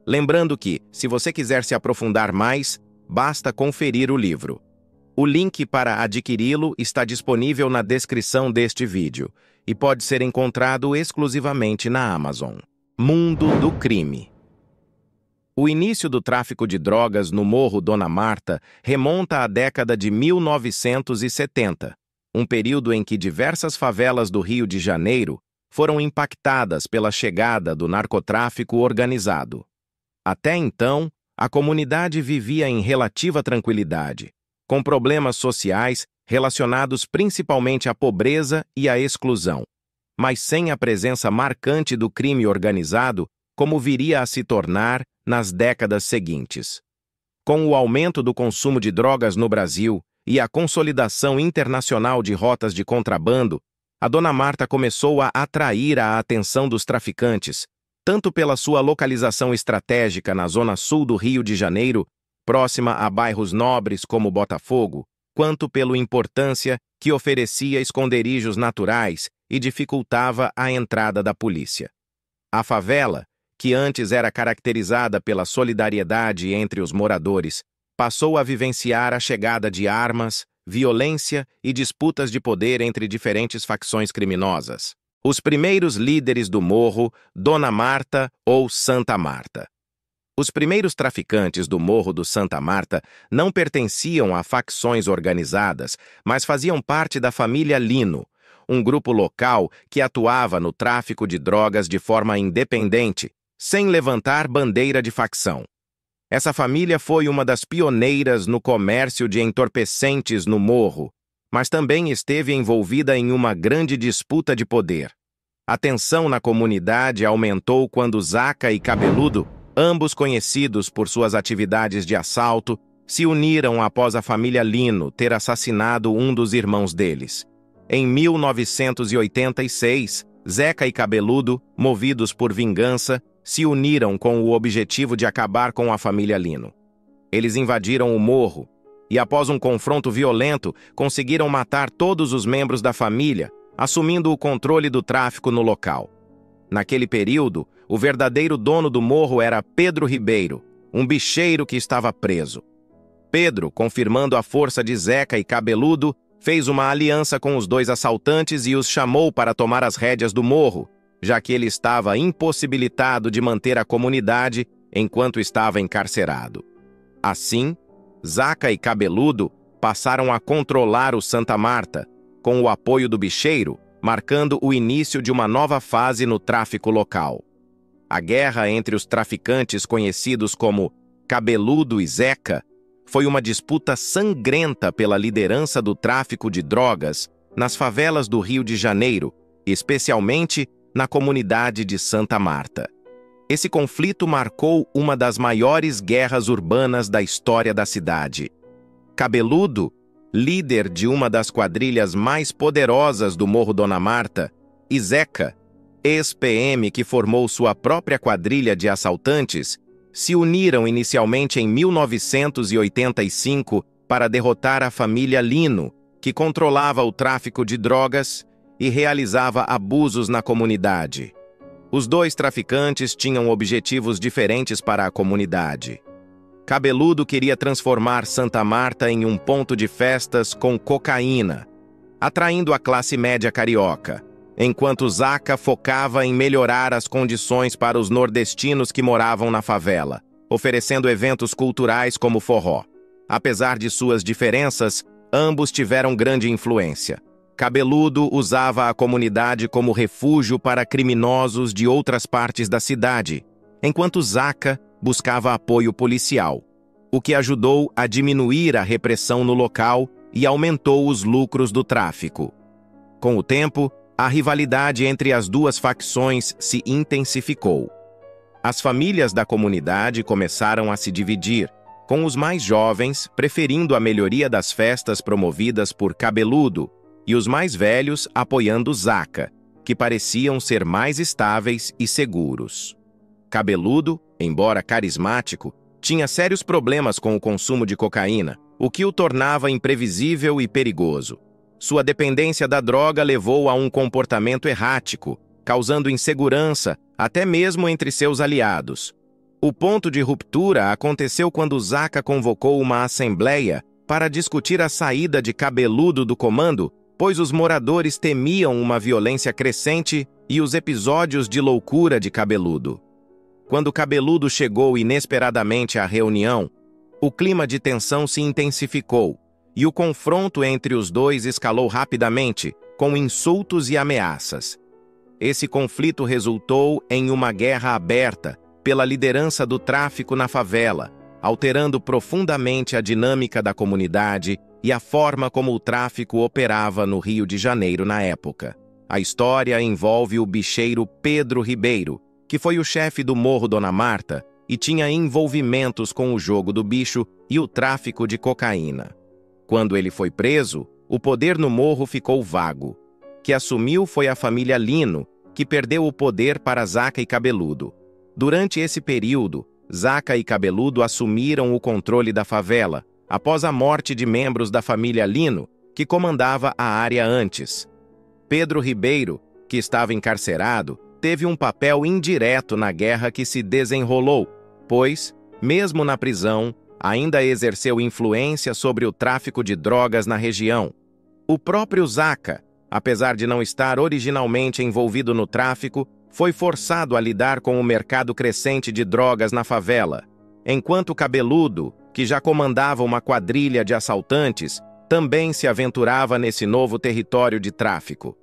Lembrando que, se você quiser se aprofundar mais, basta conferir o livro. O link para adquiri-lo está disponível na descrição deste vídeo e pode ser encontrado exclusivamente na Amazon. Mundo do crime. O início do tráfico de drogas no Morro Dona Marta remonta à década de 1970, um período em que diversas favelas do Rio de Janeiro foram impactadas pela chegada do narcotráfico organizado. Até então, a comunidade vivia em relativa tranquilidade, com problemas sociais relacionados principalmente à pobreza e à exclusão, mas sem a presença marcante do crime organizado, como viria a se tornar nas décadas seguintes. Com o aumento do consumo de drogas no Brasil e a consolidação internacional de rotas de contrabando, a Dona Marta começou a atrair a atenção dos traficantes, tanto pela sua localização estratégica na zona sul do Rio de Janeiro, próxima a bairros nobres como Botafogo, quanto pela importância que oferecia esconderijos naturais e dificultava a entrada da polícia. A favela, que antes era caracterizada pela solidariedade entre os moradores, passou a vivenciar a chegada de armas, violência e disputas de poder entre diferentes facções criminosas. Os primeiros líderes do Morro Dona Marta ou Santa Marta. Os primeiros traficantes do Morro do Santa Marta não pertenciam a facções organizadas, mas faziam parte da família Lino, um grupo local que atuava no tráfico de drogas de forma independente, sem levantar bandeira de facção. Essa família foi uma das pioneiras no comércio de entorpecentes no morro, mas também esteve envolvida em uma grande disputa de poder. A tensão na comunidade aumentou quando Zaca e Cabeludo, ambos conhecidos por suas atividades de assalto, se uniram após a família Lino ter assassinado um dos irmãos deles. Em 1986, Zeca e Cabeludo, movidos por vingança, se uniram com o objetivo de acabar com a família Lino. Eles invadiram o morro, e após um confronto violento, conseguiram matar todos os membros da família, assumindo o controle do tráfico no local. Naquele período, o verdadeiro dono do morro era Pedro Ribeiro, um bicheiro que estava preso. Pedro, confirmando a força de Zeca e Cabeludo, fez uma aliança com os dois assaltantes e os chamou para tomar as rédeas do morro, já que ele estava impossibilitado de manter a comunidade enquanto estava encarcerado. Assim, Zaca e Cabeludo passaram a controlar o Santa Marta, com o apoio do bicheiro, marcando o início de uma nova fase no tráfico local. A guerra entre os traficantes conhecidos como Cabeludo e Zeca foi uma disputa sangrenta pela liderança do tráfico de drogas nas favelas do Rio de Janeiro, especialmente na comunidade de Santa Marta. Esse conflito marcou uma das maiores guerras urbanas da história da cidade. Cabeludo, líder de uma das quadrilhas mais poderosas do Morro Dona Marta, e Zeca, ex-PM que formou sua própria quadrilha de assaltantes, se uniram inicialmente em 1985 para derrotar a família Lino, que controlava o tráfico de drogas e realizava abusos na comunidade. Os dois traficantes tinham objetivos diferentes para a comunidade. Cabeludo queria transformar Santa Marta em um ponto de festas com cocaína, atraindo a classe média carioca, enquanto Zaca focava em melhorar as condições para os nordestinos que moravam na favela, oferecendo eventos culturais como forró. Apesar de suas diferenças, ambos tiveram grande influência. Cabeludo usava a comunidade como refúgio para criminosos de outras partes da cidade, enquanto Zaca buscava apoio policial, o que ajudou a diminuir a repressão no local e aumentou os lucros do tráfico. Com o tempo, a rivalidade entre as duas facções se intensificou. As famílias da comunidade começaram a se dividir, com os mais jovens preferindo a melhoria das festas promovidas por Cabeludo e os mais velhos apoiando Zaca, que pareciam ser mais estáveis e seguros. Cabeludo, embora carismático, tinha sérios problemas com o consumo de cocaína, o que o tornava imprevisível e perigoso. Sua dependência da droga levou a um comportamento errático, causando insegurança até mesmo entre seus aliados. O ponto de ruptura aconteceu quando Zaca convocou uma assembleia para discutir a saída de Cabeludo do comando, pois os moradores temiam uma violência crescente e os episódios de loucura de Cabeludo. Quando Cabeludo chegou inesperadamente à reunião, o clima de tensão se intensificou e o confronto entre os dois escalou rapidamente, com insultos e ameaças. Esse conflito resultou em uma guerra aberta pela liderança do tráfico na favela, alterando profundamente a dinâmica da comunidade e a forma como o tráfico operava no Rio de Janeiro na época. A história envolve o bicheiro Pedro Ribeiro, que foi o chefe do Morro Dona Marta e tinha envolvimentos com o jogo do bicho e o tráfico de cocaína. Quando ele foi preso, o poder no morro ficou vago. Quem assumiu foi a família Lino, que perdeu o poder para Zaca e Cabeludo. Durante esse período, Zaca e Cabeludo assumiram o controle da favela, após a morte de membros da família Lino, que comandava a área antes. Pedro Ribeiro, que estava encarcerado, teve um papel indireto na guerra que se desenrolou, pois, mesmo na prisão, ainda exerceu influência sobre o tráfico de drogas na região. O próprio Zaca, apesar de não estar originalmente envolvido no tráfico, foi forçado a lidar com o mercado crescente de drogas na favela, enquanto Cabeludo, que já comandava uma quadrilha de assaltantes, também se aventurava nesse novo território de tráfico.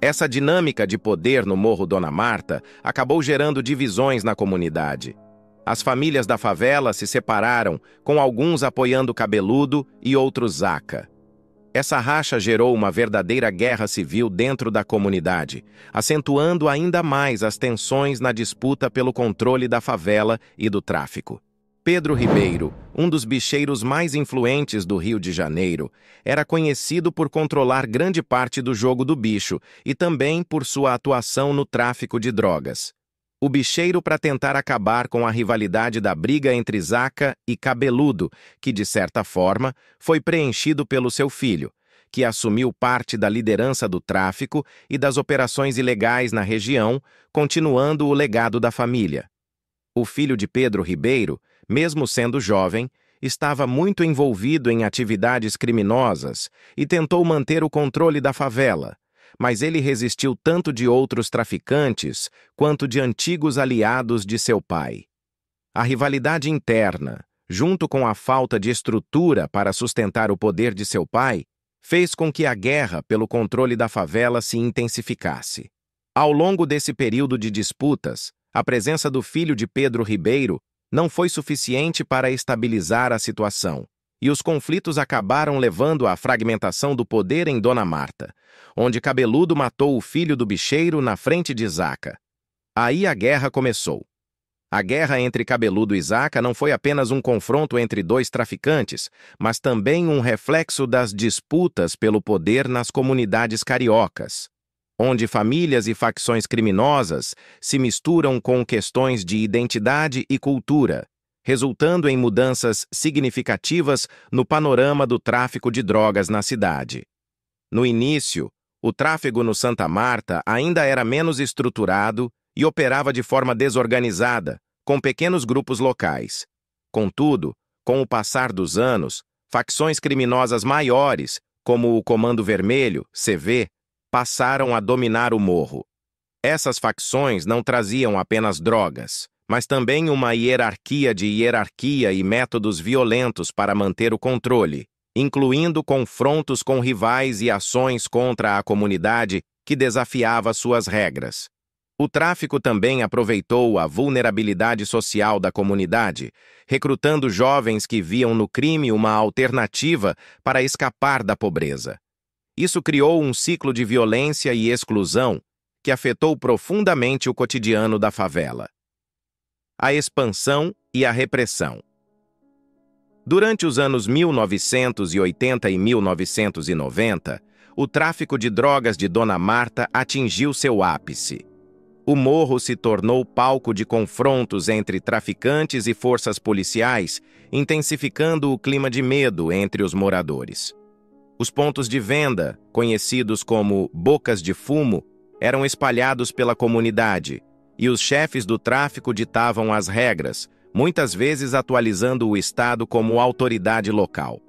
Essa dinâmica de poder no Morro Dona Marta acabou gerando divisões na comunidade. As famílias da favela se separaram, com alguns apoiando Cabeludo e outros Zaca. Essa racha gerou uma verdadeira guerra civil dentro da comunidade, acentuando ainda mais as tensões na disputa pelo controle da favela e do tráfico. Pedro Ribeiro, um dos bicheiros mais influentes do Rio de Janeiro, era conhecido por controlar grande parte do jogo do bicho e também por sua atuação no tráfico de drogas. O bicheiro, para tentar acabar com a rivalidade da briga entre Zaca e Cabeludo, que, de certa forma, foi preenchido pelo seu filho, que assumiu parte da liderança do tráfico e das operações ilegais na região, continuando o legado da família. O filho de Pedro Ribeiro, mesmo sendo jovem, estava muito envolvido em atividades criminosas e tentou manter o controle da favela, mas ele resistiu tanto de outros traficantes quanto de antigos aliados de seu pai. A rivalidade interna, junto com a falta de estrutura para sustentar o poder de seu pai, fez com que a guerra pelo controle da favela se intensificasse. Ao longo desse período de disputas, a presença do filho de Pedro Ribeiro não foi suficiente para estabilizar a situação, e os conflitos acabaram levando à fragmentação do poder em Dona Marta, onde Cabeludo matou o filho do bicheiro na frente de Zaca. Aí a guerra começou. A guerra entre Cabeludo e Zaca não foi apenas um confronto entre dois traficantes, mas também um reflexo das disputas pelo poder nas comunidades cariocas, onde famílias e facções criminosas se misturam com questões de identidade e cultura, resultando em mudanças significativas no panorama do tráfico de drogas na cidade. No início, o tráfego no Santa Marta ainda era menos estruturado e operava de forma desorganizada, com pequenos grupos locais. Contudo, com o passar dos anos, facções criminosas maiores, como o Comando Vermelho, CV, passaram a dominar o morro. Essas facções não traziam apenas drogas, mas também uma hierarquia de hierarquia e métodos violentos para manter o controle, incluindo confrontos com rivais e ações contra a comunidade que desafiava suas regras. O tráfico também aproveitou a vulnerabilidade social da comunidade, recrutando jovens que viam no crime uma alternativa para escapar da pobreza. Isso criou um ciclo de violência e exclusão que afetou profundamente o cotidiano da favela. A expansão e a repressão. Durante os anos 1980 e 1990, o tráfico de drogas de Dona Marta atingiu seu ápice. O morro se tornou palco de confrontos entre traficantes e forças policiais, intensificando o clima de medo entre os moradores. Os pontos de venda, conhecidos como bocas de fumo, eram espalhados pela comunidade, e os chefes do tráfico ditavam as regras, muitas vezes atualizando o Estado como autoridade local.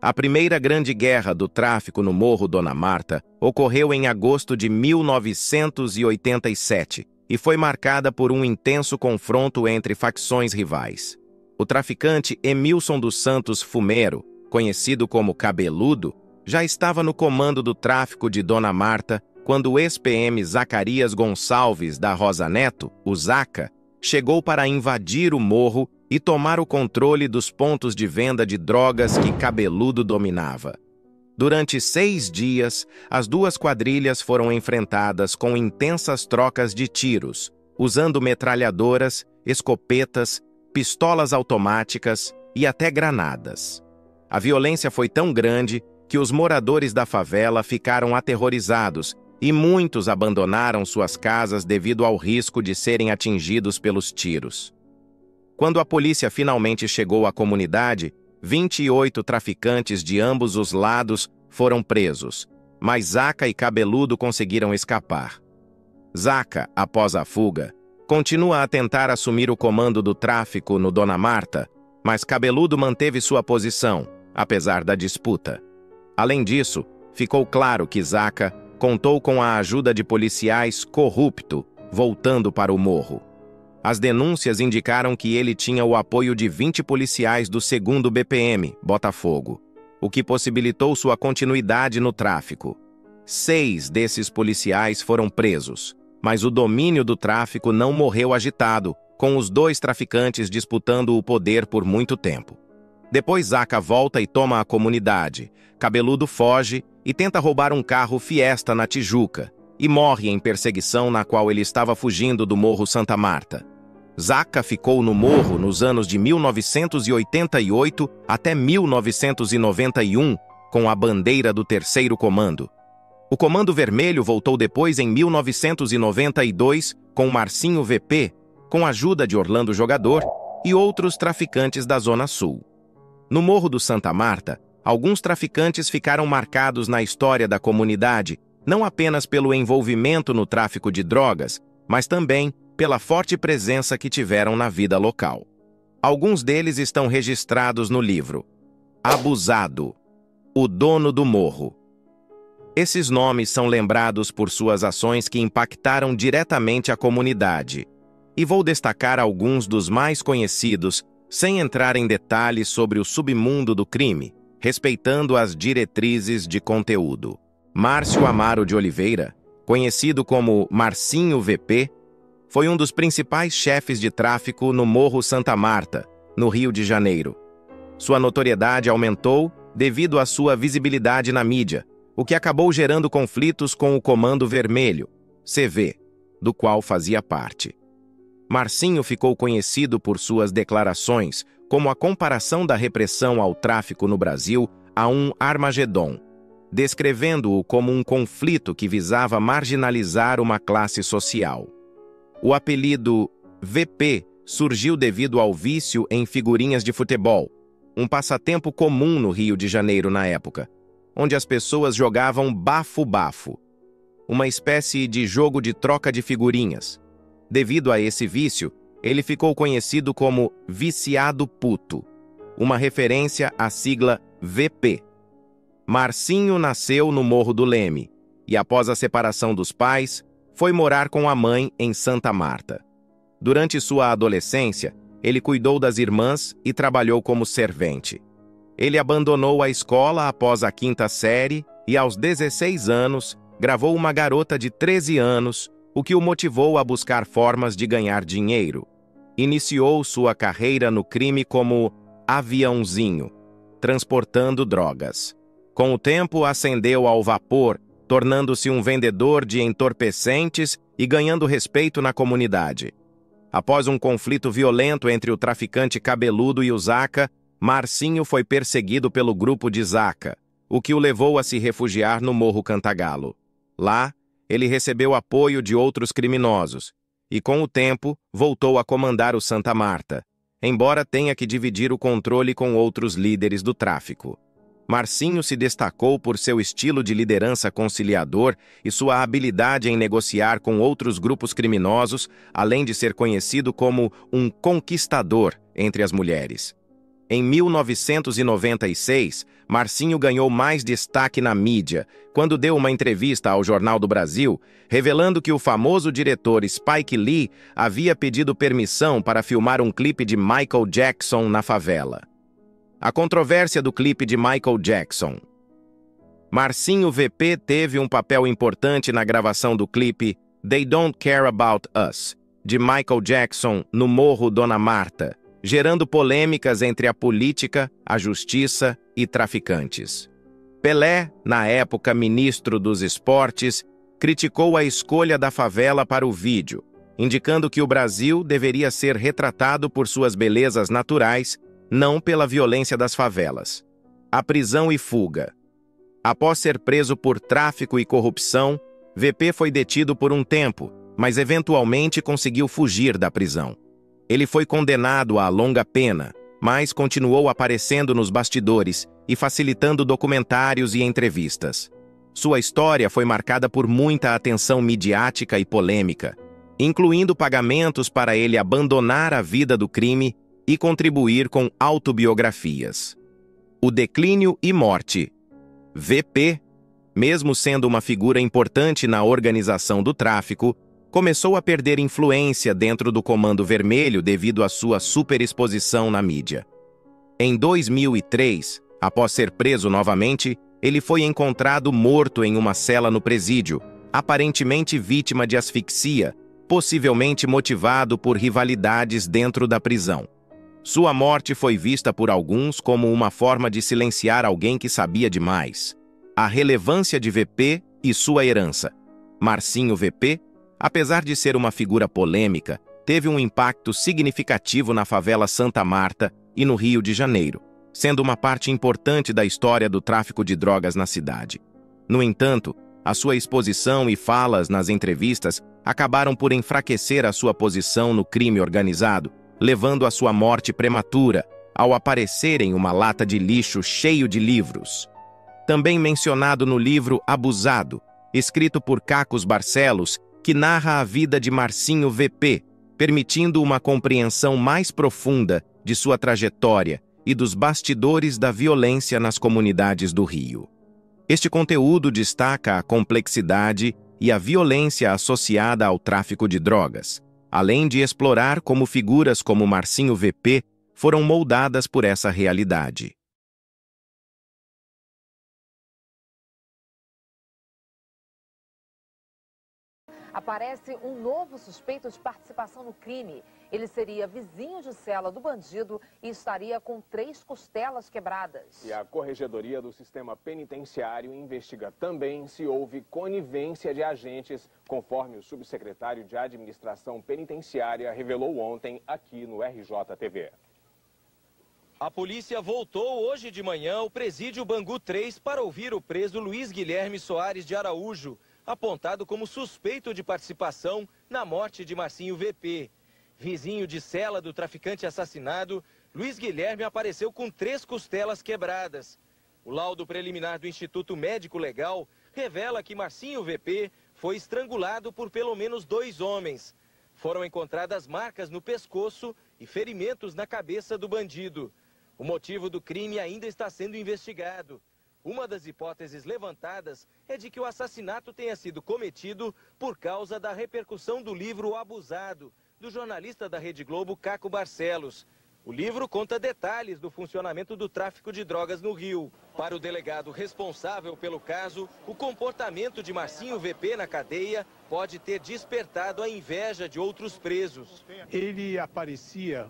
A primeira grande guerra do tráfico no Morro Dona Marta ocorreu em agosto de 1987 e foi marcada por um intenso confronto entre facções rivais. O traficante Emilson dos Santos Fumero, conhecido como Cabeludo, já estava no comando do tráfico de Dona Marta quando o ex-PM Zacarias Gonçalves da Rosa Neto, o Zaca, chegou para invadir o morro e tomar o controle dos pontos de venda de drogas que Cabeludo dominava. Durante 6 dias, as duas quadrilhas foram enfrentadas com intensas trocas de tiros, usando metralhadoras, escopetas, pistolas automáticas e até granadas. A violência foi tão grande que os moradores da favela ficaram aterrorizados e muitos abandonaram suas casas devido ao risco de serem atingidos pelos tiros. Quando a polícia finalmente chegou à comunidade, 28 traficantes de ambos os lados foram presos, mas Zaca e Cabeludo conseguiram escapar. Zaca, após a fuga, continua a tentar assumir o comando do tráfico no Dona Marta, mas Cabeludo manteve sua posição, apesar da disputa. Além disso, ficou claro que Zaca contou com a ajuda de policiais corruptos voltando para o morro. As denúncias indicaram que ele tinha o apoio de 20 policiais do 2º BPM, Botafogo, o que possibilitou sua continuidade no tráfico. 6 desses policiais foram presos, mas o domínio do tráfico não morreu agitado, com os 2 traficantes disputando o poder por muito tempo. Depois Zaca volta e toma a comunidade, Cabeludo foge e tenta roubar um carro Fiesta na Tijuca e morre em perseguição na qual ele estava fugindo do Morro Santa Marta. Zaca ficou no morro nos anos de 1988 até 1991 com a bandeira do 3º Comando. O Comando Vermelho voltou depois em 1992 com Marcinho VP, com a ajuda de Orlando Jogador e outros traficantes da Zona Sul. No Morro do Santa Marta, alguns traficantes ficaram marcados na história da comunidade, não apenas pelo envolvimento no tráfico de drogas, mas também pela forte presença que tiveram na vida local. Alguns deles estão registrados no livro Abusado, o dono do morro. Esses nomes são lembrados por suas ações que impactaram diretamente a comunidade, e vou destacar alguns dos mais conhecidos, sem entrar em detalhes sobre o submundo do crime, respeitando as diretrizes de conteúdo. Márcio Amaro de Oliveira, conhecido como Marcinho VP, foi um dos principais chefes de tráfico no Morro Santa Marta, no Rio de Janeiro. Sua notoriedade aumentou devido à sua visibilidade na mídia, o que acabou gerando conflitos com o Comando Vermelho, CV, do qual fazia parte. Marcinho ficou conhecido por suas declarações, como a comparação da repressão ao tráfico no Brasil a um Armagedon, descrevendo-o como um conflito que visava marginalizar uma classe social. O apelido VP surgiu devido ao vício em figurinhas de futebol, um passatempo comum no Rio de Janeiro na época, onde as pessoas jogavam bafo-bafo, uma espécie de jogo de troca de figurinhas. Devido a esse vício, ele ficou conhecido como Viciado Puto, uma referência à sigla VP. Marcinho nasceu no Morro do Leme e, após a separação dos pais, foi morar com a mãe em Santa Marta. Durante sua adolescência, ele cuidou das irmãs e trabalhou como servente. Ele abandonou a escola após a 5ª série e, aos 16 anos, gravou Uma Garota de 13 anos, o que o motivou a buscar formas de ganhar dinheiro. Iniciou sua carreira no crime como aviãozinho, transportando drogas. Com o tempo, ascendeu ao vapor, tornando-se um vendedor de entorpecentes e ganhando respeito na comunidade. Após um conflito violento entre o traficante Cabeludo e o Zaca, Marcinho foi perseguido pelo grupo de Zaca, o que o levou a se refugiar no Morro Cantagalo. Lá, ele recebeu apoio de outros criminosos e, com o tempo, voltou a comandar o Santa Marta, embora tenha que dividir o controle com outros líderes do tráfico. Marcinho se destacou por seu estilo de liderança conciliador e sua habilidade em negociar com outros grupos criminosos, além de ser conhecido como um conquistador entre as mulheres. Em 1996, Marcinho ganhou mais destaque na mídia, quando deu uma entrevista ao Jornal do Brasil, revelando que o famoso diretor Spike Lee havia pedido permissão para filmar um clipe de Michael Jackson na favela. A controvérsia do clipe de Michael Jackson. Marcinho VP teve um papel importante na gravação do clipe They Don't Care About Us, de Michael Jackson, no Morro Dona Marta, gerando polêmicas entre a política, a justiça e traficantes. Pelé, na época ministro dos Esportes, criticou a escolha da favela para o vídeo, indicando que o Brasil deveria ser retratado por suas belezas naturais, não pela violência das favelas. A prisão e fuga. Após ser preso por tráfico e corrupção, VP foi detido por um tempo, mas eventualmente conseguiu fugir da prisão. Ele foi condenado a longa pena, mas continuou aparecendo nos bastidores e facilitando documentários e entrevistas. Sua história foi marcada por muita atenção midiática e polêmica, incluindo pagamentos para ele abandonar a vida do crime e contribuir com autobiografias. O declínio e morte. VP, mesmo sendo uma figura importante na organização do tráfico, começou a perder influência dentro do Comando Vermelho devido à sua superexposição na mídia. Em 2003, após ser preso novamente, ele foi encontrado morto em uma cela no presídio, aparentemente vítima de asfixia, possivelmente motivado por rivalidades dentro da prisão. Sua morte foi vista por alguns como uma forma de silenciar alguém que sabia demais. A relevância de VP e sua herança. Marcinho VP, apesar de ser uma figura polêmica, teve um impacto significativo na favela Santa Marta e no Rio de Janeiro, sendo uma parte importante da história do tráfico de drogas na cidade. No entanto, a sua exposição e falas nas entrevistas acabaram por enfraquecer a sua posição no crime organizado, levando à sua morte prematura ao aparecer em uma lata de lixo cheio de livros. Também mencionado no livro Abusado, escrito por Cacos Barcelos, que narra a vida de Marcinho VP, permitindo uma compreensão mais profunda de sua trajetória e dos bastidores da violência nas comunidades do Rio. Este conteúdo destaca a complexidade e a violência associada ao tráfico de drogas, além de explorar como figuras como Marcinho VP foram moldadas por essa realidade. Aparece um novo suspeito de participação no crime. Ele seria vizinho de cela do bandido e estaria com 3 costelas quebradas. E a Corregedoria do Sistema Penitenciário investiga também se houve conivência de agentes, conforme o subsecretário de Administração Penitenciária revelou ontem aqui no RJTV. A polícia voltou hoje de manhã ao presídio Bangu 3 para ouvir o preso Luiz Guilherme Soares de Araújo, apontado como suspeito de participação na morte de Marcinho VP. Vizinho de cela do traficante assassinado, Luiz Guilherme apareceu com 3 costelas quebradas. O laudo preliminar do Instituto Médico Legal revela que Marcinho VP foi estrangulado por pelo menos 2 homens. Foram encontradas marcas no pescoço e ferimentos na cabeça do bandido. O motivo do crime ainda está sendo investigado. Uma das hipóteses levantadas é de que o assassinato tenha sido cometido por causa da repercussão do livro Abusado, do jornalista da Rede Globo Cacos Barcelos. O livro conta detalhes do funcionamento do tráfico de drogas no Rio. Para o delegado responsável pelo caso, o comportamento de Marcinho VP na cadeia pode ter despertado a inveja de outros presos. Ele aparecia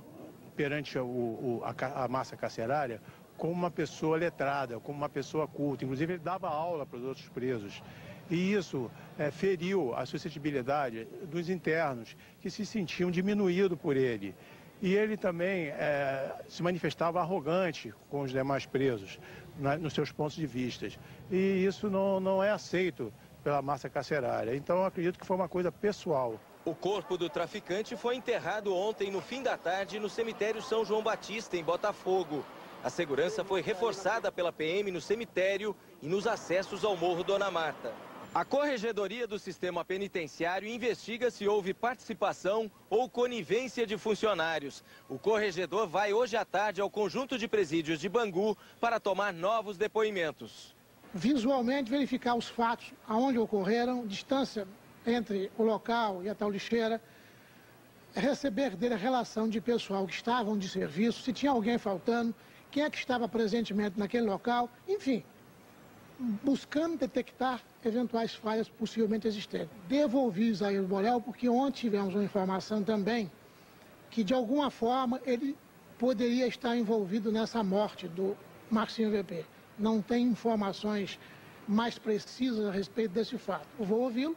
perante a massa carcerária como uma pessoa letrada, como uma pessoa culta. Inclusive, ele dava aula para os outros presos. E isso feriu a suscetibilidade dos internos, que se sentiam diminuídos por ele. E ele também se manifestava arrogante com os demais presos, nos seus pontos de vista. E isso não é aceito pela massa carcerária. Então, eu acredito que foi uma coisa pessoal. O corpo do traficante foi enterrado ontem, no fim da tarde, no cemitério São João Batista, em Botafogo. A segurança foi reforçada pela PM no cemitério e nos acessos ao Morro Dona Marta. A Corregedoria do Sistema Penitenciário investiga se houve participação ou conivência de funcionários. O corregedor vai hoje à tarde ao conjunto de presídios de Bangu para tomar novos depoimentos. Visualmente verificar os fatos, aonde ocorreram, distância entre o local e a tal lixeira, receber dele a relação de pessoal que estavam de serviço, se tinha alguém faltando, quem é que estava presentemente naquele local, enfim, buscando detectar eventuais falhas possivelmente existentes. Devolvi Isaías Borel porque ontem tivemos uma informação também que, de alguma forma, ele poderia estar envolvido nessa morte do Marcinho VP. Não tem informações mais precisas a respeito desse fato. Eu vou ouvi-lo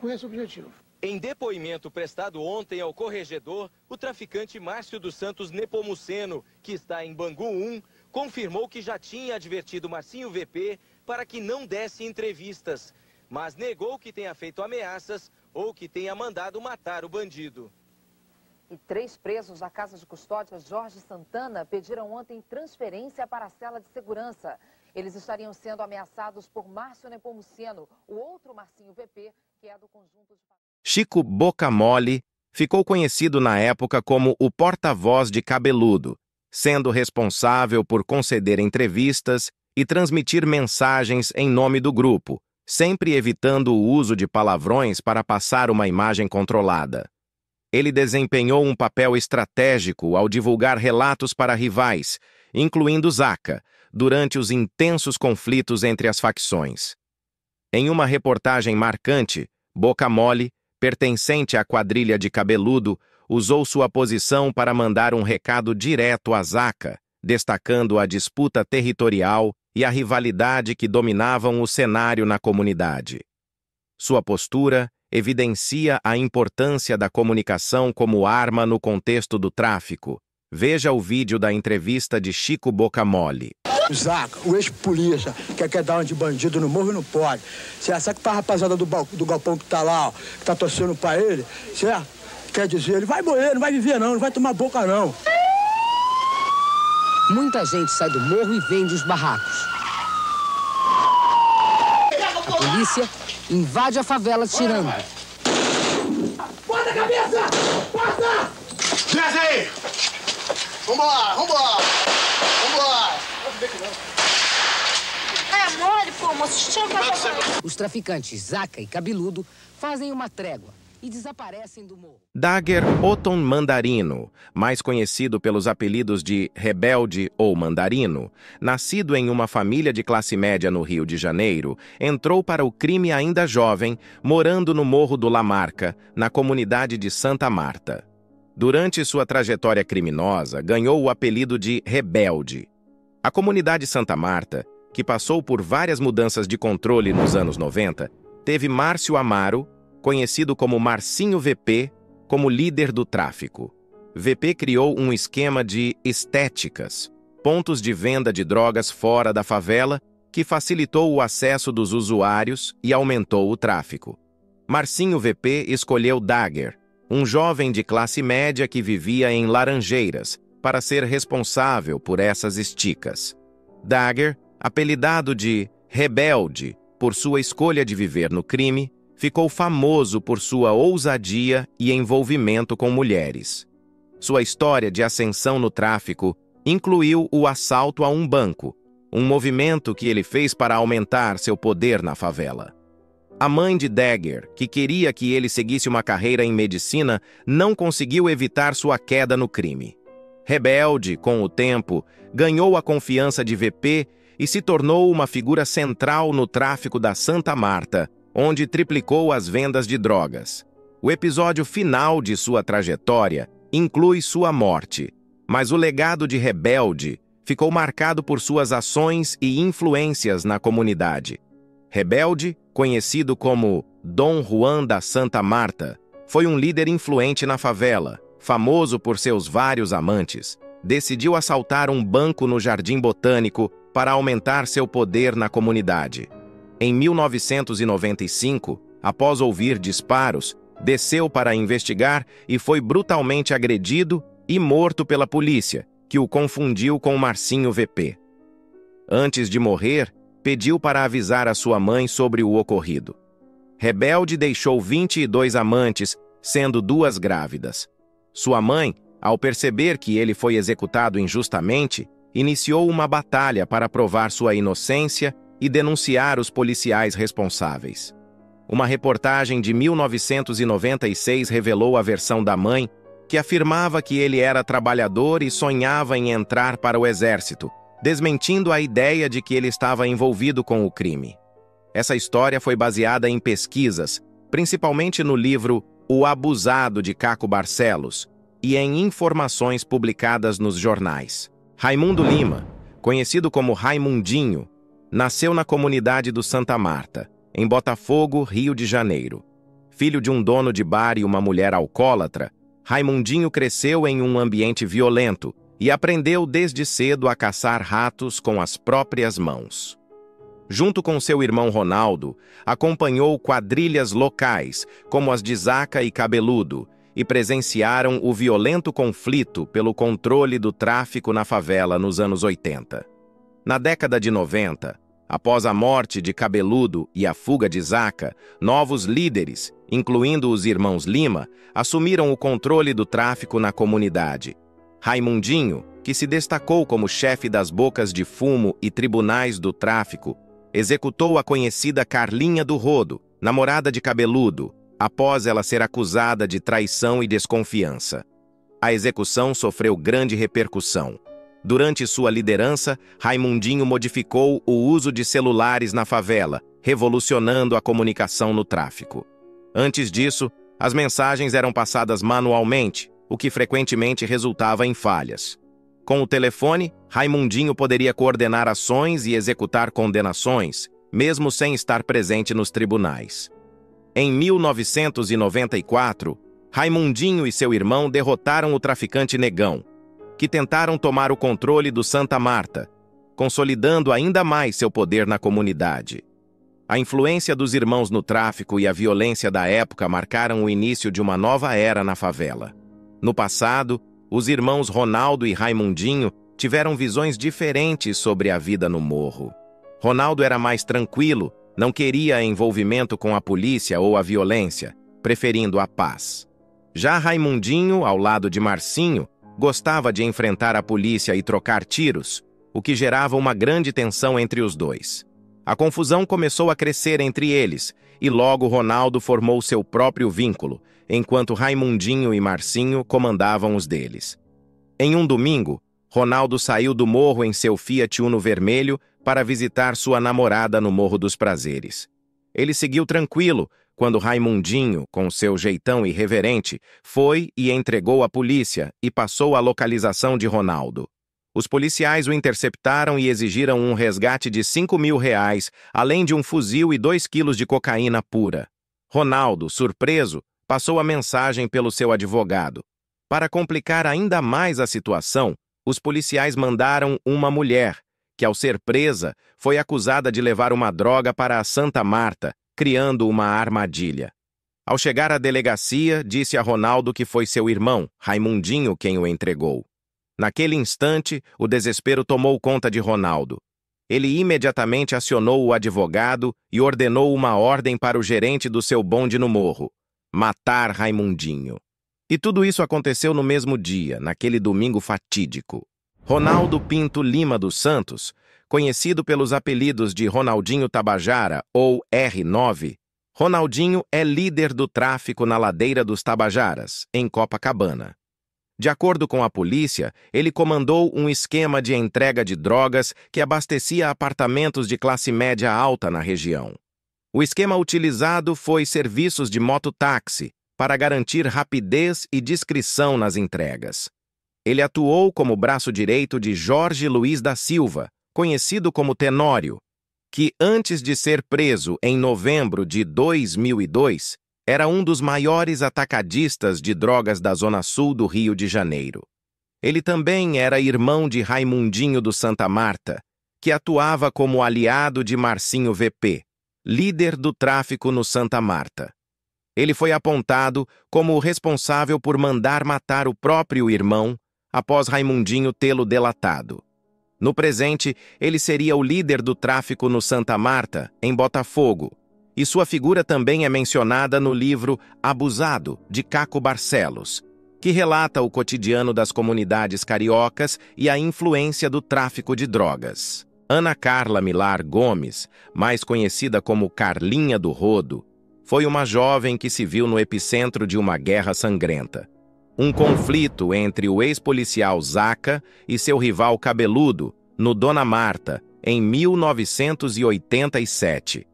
com esse objetivo. Em depoimento prestado ontem ao corregedor, o traficante Márcio dos Santos Nepomuceno, que está em Bangu 1, confirmou que já tinha advertido Marcinho VP para que não desse entrevistas, mas negou que tenha feito ameaças ou que tenha mandado matar o bandido. E 3 presos da Casa de Custódia Jorge Santana pediram ontem transferência para a cela de segurança. Eles estariam sendo ameaçados por Márcio Nepomuceno, o outro Marcinho VP, que é do conjunto de... Chico Boca Mole ficou conhecido na época como o porta-voz de Cabeludo, sendo responsável por conceder entrevistas e transmitir mensagens em nome do grupo, sempre evitando o uso de palavrões para passar uma imagem controlada. Ele desempenhou um papel estratégico ao divulgar relatos para rivais, incluindo Zaca, durante os intensos conflitos entre as facções. Em uma reportagem marcante, Boca Mole, pertencente à quadrilha de Cabeludo, usou sua posição para mandar um recado direto a Zaca, destacando a disputa territorial e a rivalidade que dominavam o cenário na comunidade. Sua postura evidencia a importância da comunicação como arma no contexto do tráfico. Veja o vídeo da entrevista de Chico Boca Mole. Zaca, o ex-polícia, quer dar uma de bandido no morro e não pode. Certo? Sabe que tá a rapaziada do galpão que tá lá, ó, que tá torcendo pra ele, certo? Quer dizer, ele vai morrer, não vai viver não, não vai tomar boca não. Muita gente sai do morro e vende os barracos. A polícia invade a favela tirando. Bota a cabeça! Passa! Desce aí! Vamos lá, vamos lá! Vamos lá! É mole, pô, moço. Os traficantes Zaca e Cabeludo fazem uma trégua e desaparecem do morro. Dagger Otton Mandarino, mais conhecido pelos apelidos de Rebelde ou Mandarino, nascido em uma família de classe média no Rio de Janeiro, entrou para o crime ainda jovem, morando no Morro do Lamarca, na comunidade de Santa Marta. Durante sua trajetória criminosa, ganhou o apelido de Rebelde. A comunidade Santa Marta, que passou por várias mudanças de controle nos anos 90, teve Márcio Amaro, conhecido como Marcinho VP, como líder do tráfico. VP criou um esquema de estéticas, pontos de venda de drogas fora da favela, que facilitou o acesso dos usuários e aumentou o tráfico. Marcinho VP escolheu Dagger, um jovem de classe média que vivia em Laranjeiras, para ser responsável por essas esticas. Dagger, apelidado de Rebelde por sua escolha de viver no crime, ficou famoso por sua ousadia e envolvimento com mulheres. Sua história de ascensão no tráfico incluiu o assalto a um banco, um movimento que ele fez para aumentar seu poder na favela. A mãe de Dagger, que queria que ele seguisse uma carreira em medicina, não conseguiu evitar sua queda no crime. Rebelde, com o tempo, ganhou a confiança de VP e se tornou uma figura central no tráfico da Santa Marta, onde triplicou as vendas de drogas. O episódio final de sua trajetória inclui sua morte, mas o legado de Rebelde ficou marcado por suas ações e influências na comunidade. Rebelde, conhecido como Dom Juan da Santa Marta, foi um líder influente na favela, famoso por seus vários amantes. Decidiu assaltar um banco no Jardim Botânico para aumentar seu poder na comunidade. Em 1995, após ouvir disparos, desceu para investigar e foi brutalmente agredido e morto pela polícia, que o confundiu com Marcinho VP. Antes de morrer, pediu para avisar a sua mãe sobre o ocorrido. Rebelde deixou 22 amantes, sendo 2 grávidas. Sua mãe, ao perceber que ele foi executado injustamente, iniciou uma batalha para provar sua inocência e denunciar os policiais responsáveis. Uma reportagem de 1996 revelou a versão da mãe, que afirmava que ele era trabalhador e sonhava em entrar para o exército, desmentindo a ideia de que ele estava envolvido com o crime. Essa história foi baseada em pesquisas, principalmente no livro O Abusado, de Caco Barcelos, e em informações publicadas nos jornais. Raimundo Lima, conhecido como Raimundinho, nasceu na comunidade do Santa Marta, em Botafogo, Rio de Janeiro. Filho de um dono de bar e uma mulher alcoólatra, Raimundinho cresceu em um ambiente violento e aprendeu desde cedo a caçar ratos com as próprias mãos. Junto com seu irmão Ronaldo, acompanhou quadrilhas locais, como as de Zaca e Cabeludo, e presenciaram o violento conflito pelo controle do tráfico na favela nos anos 80. Na década de 90, após a morte de Cabeludo e a fuga de Zaca, novos líderes, incluindo os irmãos Lima, assumiram o controle do tráfico na comunidade. Raimundinho, que se destacou como chefe das bocas de fumo e tribunais do tráfico, executou a conhecida Carlinha do Rodo, namorada de Cabeludo, após ela ser acusada de traição e desconfiança. A execução sofreu grande repercussão. Durante sua liderança, Raimundinho modificou o uso de celulares na favela, revolucionando a comunicação no tráfico. Antes disso, as mensagens eram passadas manualmente, o que frequentemente resultava em falhas. Com o telefone, Raimundinho poderia coordenar ações e executar condenações, mesmo sem estar presente nos tribunais. Em 1994, Raimundinho e seu irmão derrotaram o traficante Negão, que tentaram tomar o controle do Santa Marta, consolidando ainda mais seu poder na comunidade. A influência dos irmãos no tráfico e a violência da época marcaram o início de uma nova era na favela. No passado, os irmãos Ronaldo e Raimundinho tiveram visões diferentes sobre a vida no morro. Ronaldo era mais tranquilo, não queria envolvimento com a polícia ou a violência, preferindo a paz. Já Raimundinho, ao lado de Marcinho, gostava de enfrentar a polícia e trocar tiros, o que gerava uma grande tensão entre os dois. A confusão começou a crescer entre eles, e logo Ronaldo formou seu próprio vínculo, enquanto Raimundinho e Marcinho comandavam os deles. Em um domingo, Ronaldo saiu do morro em seu Fiat Uno vermelho para visitar sua namorada no Morro dos Prazeres. Ele seguiu tranquilo, quando Raimundinho, com seu jeitão irreverente, foi e entregou à polícia e passou a localização de Ronaldo. Os policiais o interceptaram e exigiram um resgate de R$5.000, além de um fuzil e 2 quilos de cocaína pura. Ronaldo, surpreso, passou a mensagem pelo seu advogado. Para complicar ainda mais a situação, os policiais mandaram uma mulher, que ao ser presa, foi acusada de levar uma droga para a Santa Marta, criando uma armadilha. Ao chegar à delegacia, disse a Ronaldo que foi seu irmão, Raimundinho, quem o entregou. Naquele instante, o desespero tomou conta de Ronaldo. Ele imediatamente acionou o advogado e ordenou uma ordem para o gerente do seu bonde no morro: matar Raimundinho. E tudo isso aconteceu no mesmo dia, naquele domingo fatídico. Ronaldo Pinto Lima dos Santos, conhecido pelos apelidos de Ronaldinho Tabajara, ou R9, Ronaldinho é líder do tráfico na Ladeira dos Tabajaras, em Copacabana. De acordo com a polícia, ele comandou um esquema de entrega de drogas que abastecia apartamentos de classe média alta na região. O esquema utilizado foi serviços de mototáxi, para garantir rapidez e discrição nas entregas. Ele atuou como braço direito de Jorge Luiz da Silva, conhecido como Tenório, que antes de ser preso em novembro de 2002, era um dos maiores atacadistas de drogas da Zona Sul do Rio de Janeiro. Ele também era irmão de Raimundinho do Santa Marta, que atuava como aliado de Marcinho VP, líder do tráfico no Santa Marta. Ele foi apontado como o responsável por mandar matar o próprio irmão após Raimundinho tê-lo delatado. No presente, ele seria o líder do tráfico no Santa Marta, em Botafogo, e sua figura também é mencionada no livro Abusado, de Caco Barcelos, que relata o cotidiano das comunidades cariocas e a influência do tráfico de drogas. Ana Carla Milar Gomes, mais conhecida como Carlinha do Rodo, foi uma jovem que se viu no epicentro de uma guerra sangrenta. Um conflito entre o ex-policial Zaca e seu rival Cabeludo, no Dona Marta, em 1987.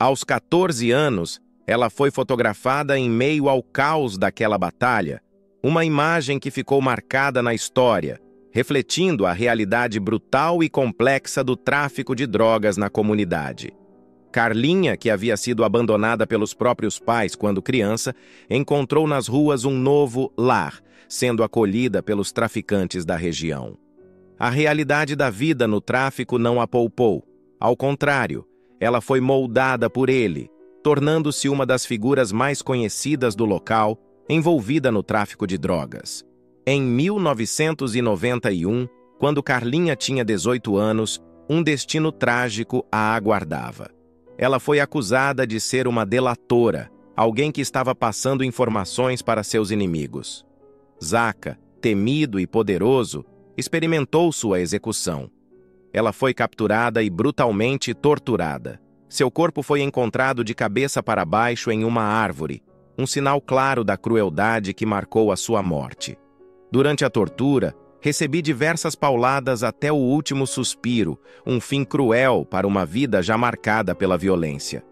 Aos 14 anos, ela foi fotografada em meio ao caos daquela batalha, uma imagem que ficou marcada na história, refletindo a realidade brutal e complexa do tráfico de drogas na comunidade. Carlinha, que havia sido abandonada pelos próprios pais quando criança, encontrou nas ruas um novo lar, sendo acolhida pelos traficantes da região. A realidade da vida no tráfico não a poupou. Ao contrário, ela foi moldada por ele, tornando-se uma das figuras mais conhecidas do local, envolvida no tráfico de drogas. Em 1991, quando Carlinha tinha 18 anos, um destino trágico a aguardava. Ela foi acusada de ser uma delatora, alguém que estava passando informações para seus inimigos. Zaca, temido e poderoso, experimentou sua execução. Ela foi capturada e brutalmente torturada. Seu corpo foi encontrado de cabeça para baixo em uma árvore, um sinal claro da crueldade que marcou a sua morte. Durante a tortura, recebi diversas pauladas até o último suspiro, um fim cruel para uma vida já marcada pela violência.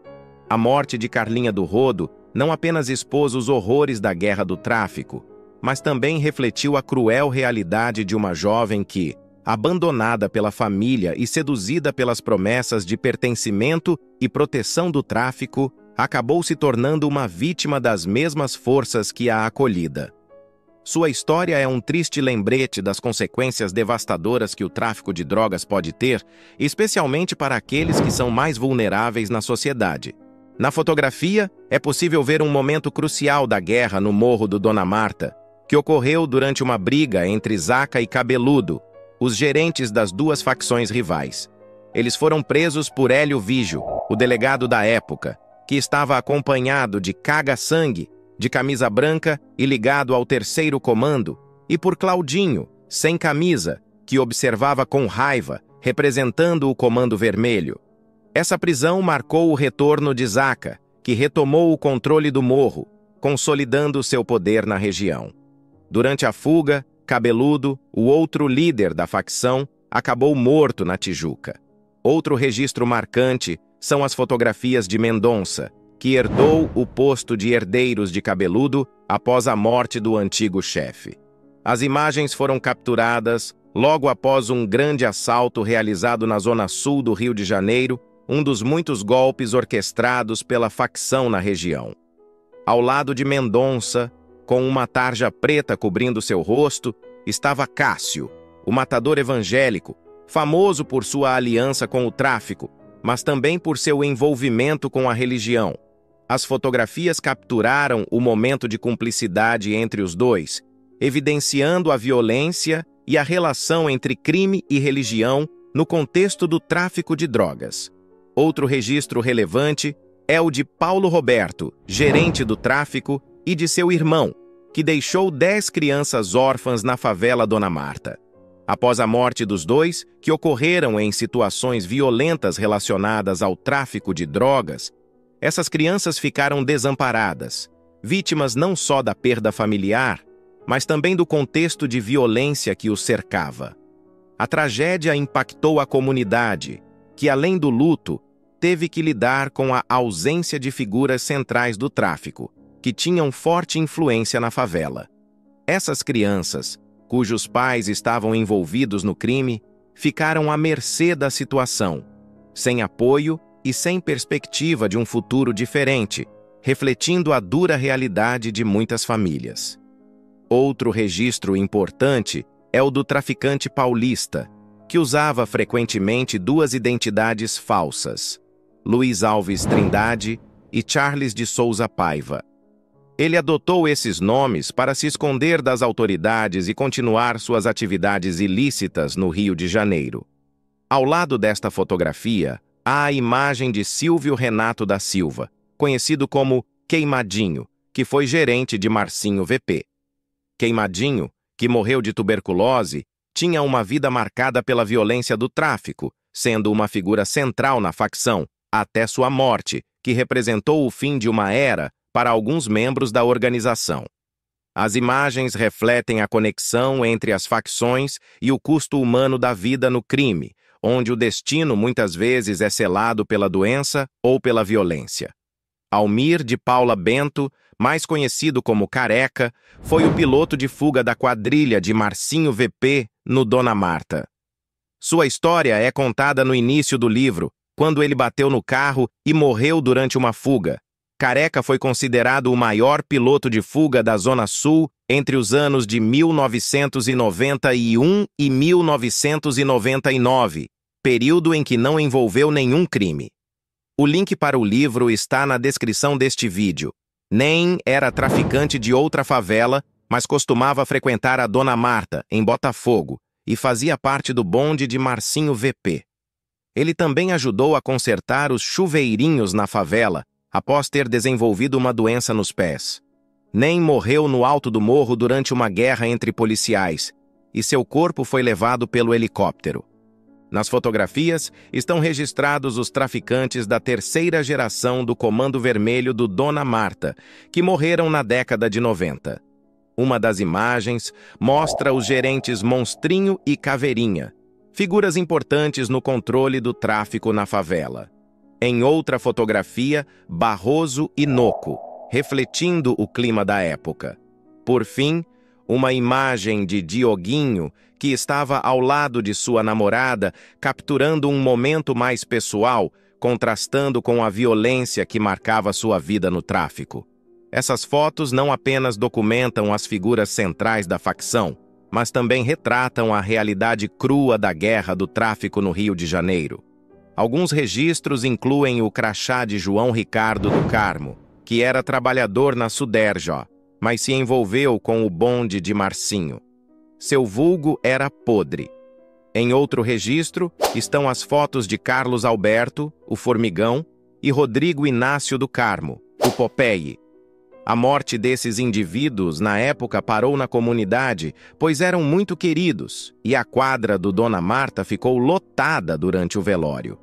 A morte de Carlinha do Rodo não apenas expôs os horrores da guerra do tráfico, mas também refletiu a cruel realidade de uma jovem que, abandonada pela família e seduzida pelas promessas de pertencimento e proteção do tráfico, acabou se tornando uma vítima das mesmas forças que a acolhida. Sua história é um triste lembrete das consequências devastadoras que o tráfico de drogas pode ter, especialmente para aqueles que são mais vulneráveis na sociedade. Na fotografia, é possível ver um momento crucial da guerra no Morro do Dona Marta, que ocorreu durante uma briga entre Zaca e Cabeludo, os gerentes das duas facções rivais. Eles foram presos por Hélio Vigio, o delegado da época, que estava acompanhado de Caga-Sangue, de camisa branca e ligado ao terceiro comando, e por Claudinho, sem camisa, que observava com raiva, representando o comando vermelho. Essa prisão marcou o retorno de Zaca, que retomou o controle do morro, consolidando seu poder na região. Durante a fuga, Cabeludo, o outro líder da facção, acabou morto na Tijuca. Outro registro marcante são as fotografias de Mendonça, que herdou o posto de herdeiros de Cabeludo após a morte do antigo chefe. As imagens foram capturadas logo após um grande assalto realizado na Zona Sul do Rio de Janeiro, um dos muitos golpes orquestrados pela facção na região. Ao lado de Mendonça, com uma tarja preta cobrindo seu rosto, estava Cássio, o matador evangélico, famoso por sua aliança com o tráfico, mas também por seu envolvimento com a religião. As fotografias capturaram o momento de cumplicidade entre os dois, evidenciando a violência e a relação entre crime e religião no contexto do tráfico de drogas. Outro registro relevante é o de Paulo Roberto, gerente do tráfico, e de seu irmão, que deixou 10 crianças órfãs na favela Dona Marta. Após a morte dos dois, que ocorreram em situações violentas relacionadas ao tráfico de drogas, essas crianças ficaram desamparadas, vítimas não só da perda familiar, mas também do contexto de violência que o cercava. A tragédia impactou a comunidade, que, além do luto, teve que lidar com a ausência de figuras centrais do tráfico, que tinham forte influência na favela. Essas crianças, cujos pais estavam envolvidos no crime, ficaram à mercê da situação, sem apoio e sem perspectiva de um futuro diferente, refletindo a dura realidade de muitas famílias. Outro registro importante é o do traficante paulista, que usava frequentemente duas identidades falsas, Luiz Alves Trindade e Charles de Souza Paiva. Ele adotou esses nomes para se esconder das autoridades e continuar suas atividades ilícitas no Rio de Janeiro. Ao lado desta fotografia, há a imagem de Silvio Renato da Silva, conhecido como Queimadinho, que foi gerente de Marcinho VP. Queimadinho, que morreu de tuberculose, tinha uma vida marcada pela violência do tráfico, sendo uma figura central na facção, até sua morte, que representou o fim de uma era para alguns membros da organização. As imagens refletem a conexão entre as facções e o custo humano da vida no crime, onde o destino muitas vezes é selado pela doença ou pela violência. Almir de Paula Bento, mais conhecido como Careca, foi o piloto de fuga da quadrilha de Marcinho VP no Dona Marta. Sua história é contada no início do livro, quando ele bateu no carro e morreu durante uma fuga. Careca foi considerado o maior piloto de fuga da Zona Sul entre os anos de 1991 e 1999, período em que não envolveu nenhum crime. O link para o livro está na descrição deste vídeo. Nem era traficante de outra favela, mas costumava frequentar a Dona Marta, em Botafogo, e fazia parte do bonde de Marcinho VP. Ele também ajudou a consertar os chuveirinhos na favela, após ter desenvolvido uma doença nos pés. Nem morreu no alto do morro durante uma guerra entre policiais, e seu corpo foi levado pelo helicóptero. Nas fotografias estão registrados os traficantes da terceira geração do Comando Vermelho do Dona Marta, que morreram na década de 90. Uma das imagens mostra os gerentes Monstrinho e Caveirinha, figuras importantes no controle do tráfico na favela. Em outra fotografia, Barroso e Noco, refletindo o clima da época. Por fim, uma imagem de Dioguinho, que estava ao lado de sua namorada, capturando um momento mais pessoal, contrastando com a violência que marcava sua vida no tráfico. Essas fotos não apenas documentam as figuras centrais da facção, mas também retratam a realidade crua da guerra do tráfico no Rio de Janeiro. Alguns registros incluem o crachá de João Ricardo do Carmo, que era trabalhador na Suderja, mas se envolveu com o bonde de Marcinho. Seu vulgo era Podre. Em outro registro estão as fotos de Carlos Alberto, o Formigão, e Rodrigo Inácio do Carmo, o Popeye. A morte desses indivíduos na época parou na comunidade, pois eram muito queridos, e a quadra do Dona Marta ficou lotada durante o velório.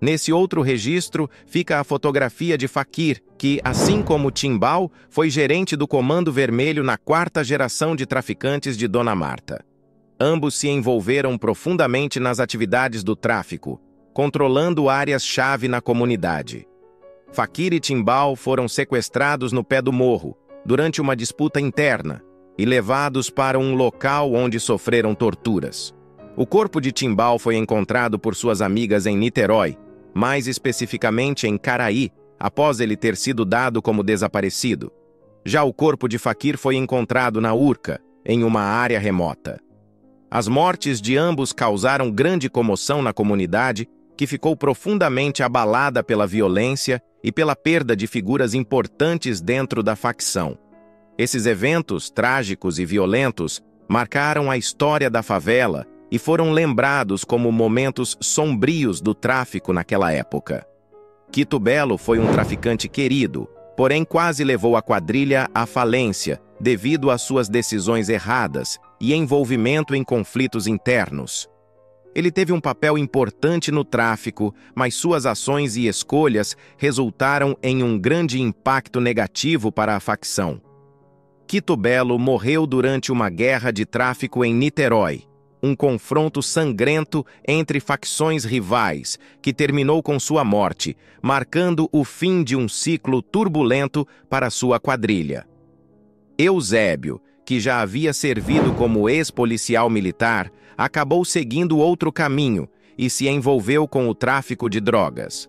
Nesse outro registro fica a fotografia de Fakir, que, assim como Timbal, foi gerente do Comando Vermelho na quarta geração de traficantes de Dona Marta. Ambos se envolveram profundamente nas atividades do tráfico, controlando áreas-chave na comunidade. Fakir e Timbal foram sequestrados no pé do morro, durante uma disputa interna, e levados para um local onde sofreram torturas. O corpo de Timbal foi encontrado por suas amigas em Niterói, mais especificamente em Caraí, após ele ter sido dado como desaparecido. Já o corpo de Fakir foi encontrado na Urca, em uma área remota. As mortes de ambos causaram grande comoção na comunidade, que ficou profundamente abalada pela violência e pela perda de figuras importantes dentro da facção. Esses eventos trágicos e violentos marcaram a história da favela e foram lembrados como momentos sombrios do tráfico naquela época. Quito Belo foi um traficante querido, porém quase levou a quadrilha à falência devido às suas decisões erradas e envolvimento em conflitos internos. Ele teve um papel importante no tráfico, mas suas ações e escolhas resultaram em um grande impacto negativo para a facção. Quito Belo morreu durante uma guerra de tráfico em Niterói, um confronto sangrento entre facções rivais, que terminou com sua morte, marcando o fim de um ciclo turbulento para sua quadrilha. Eusébio, que já havia servido como ex-policial militar, acabou seguindo outro caminho e se envolveu com o tráfico de drogas.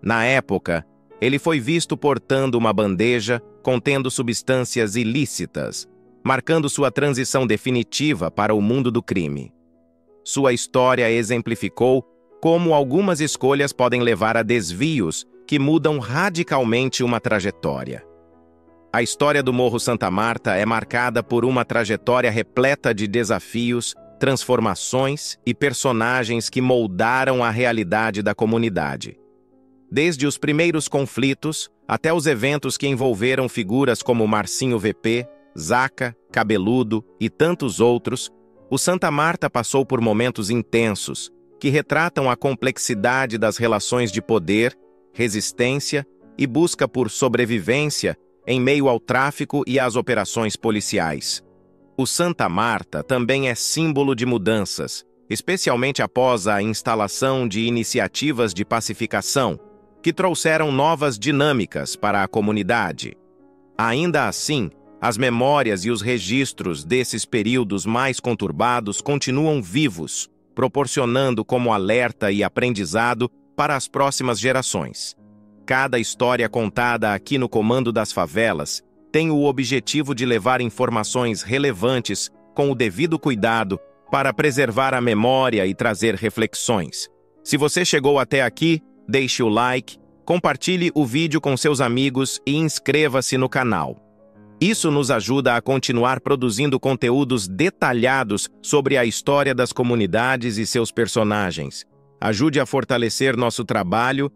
Na época, ele foi visto portando uma bandeja contendo substâncias ilícitas, marcando sua transição definitiva para o mundo do crime. Sua história exemplificou como algumas escolhas podem levar a desvios que mudam radicalmente uma trajetória. A história do Morro Santa Marta é marcada por uma trajetória repleta de desafios, transformações e personagens que moldaram a realidade da comunidade. Desde os primeiros conflitos até os eventos que envolveram figuras como Marcinho VP, Zaca, Cabeludo e tantos outros, o Santa Marta passou por momentos intensos que retratam a complexidade das relações de poder, resistência e busca por sobrevivência em meio ao tráfico e às operações policiais. O Santa Marta também é símbolo de mudanças, especialmente após a instalação de iniciativas de pacificação, que trouxeram novas dinâmicas para a comunidade. Ainda assim, as memórias e os registros desses períodos mais conturbados continuam vivos, proporcionando como alerta e aprendizado para as próximas gerações. Cada história contada aqui no Comando das Favelas tem o objetivo de levar informações relevantes com o devido cuidado para preservar a memória e trazer reflexões. Se você chegou até aqui, deixe o like, compartilhe o vídeo com seus amigos e inscreva-se no canal. Isso nos ajuda a continuar produzindo conteúdos detalhados sobre a história das comunidades e seus personagens. Ajude a fortalecer nosso trabalho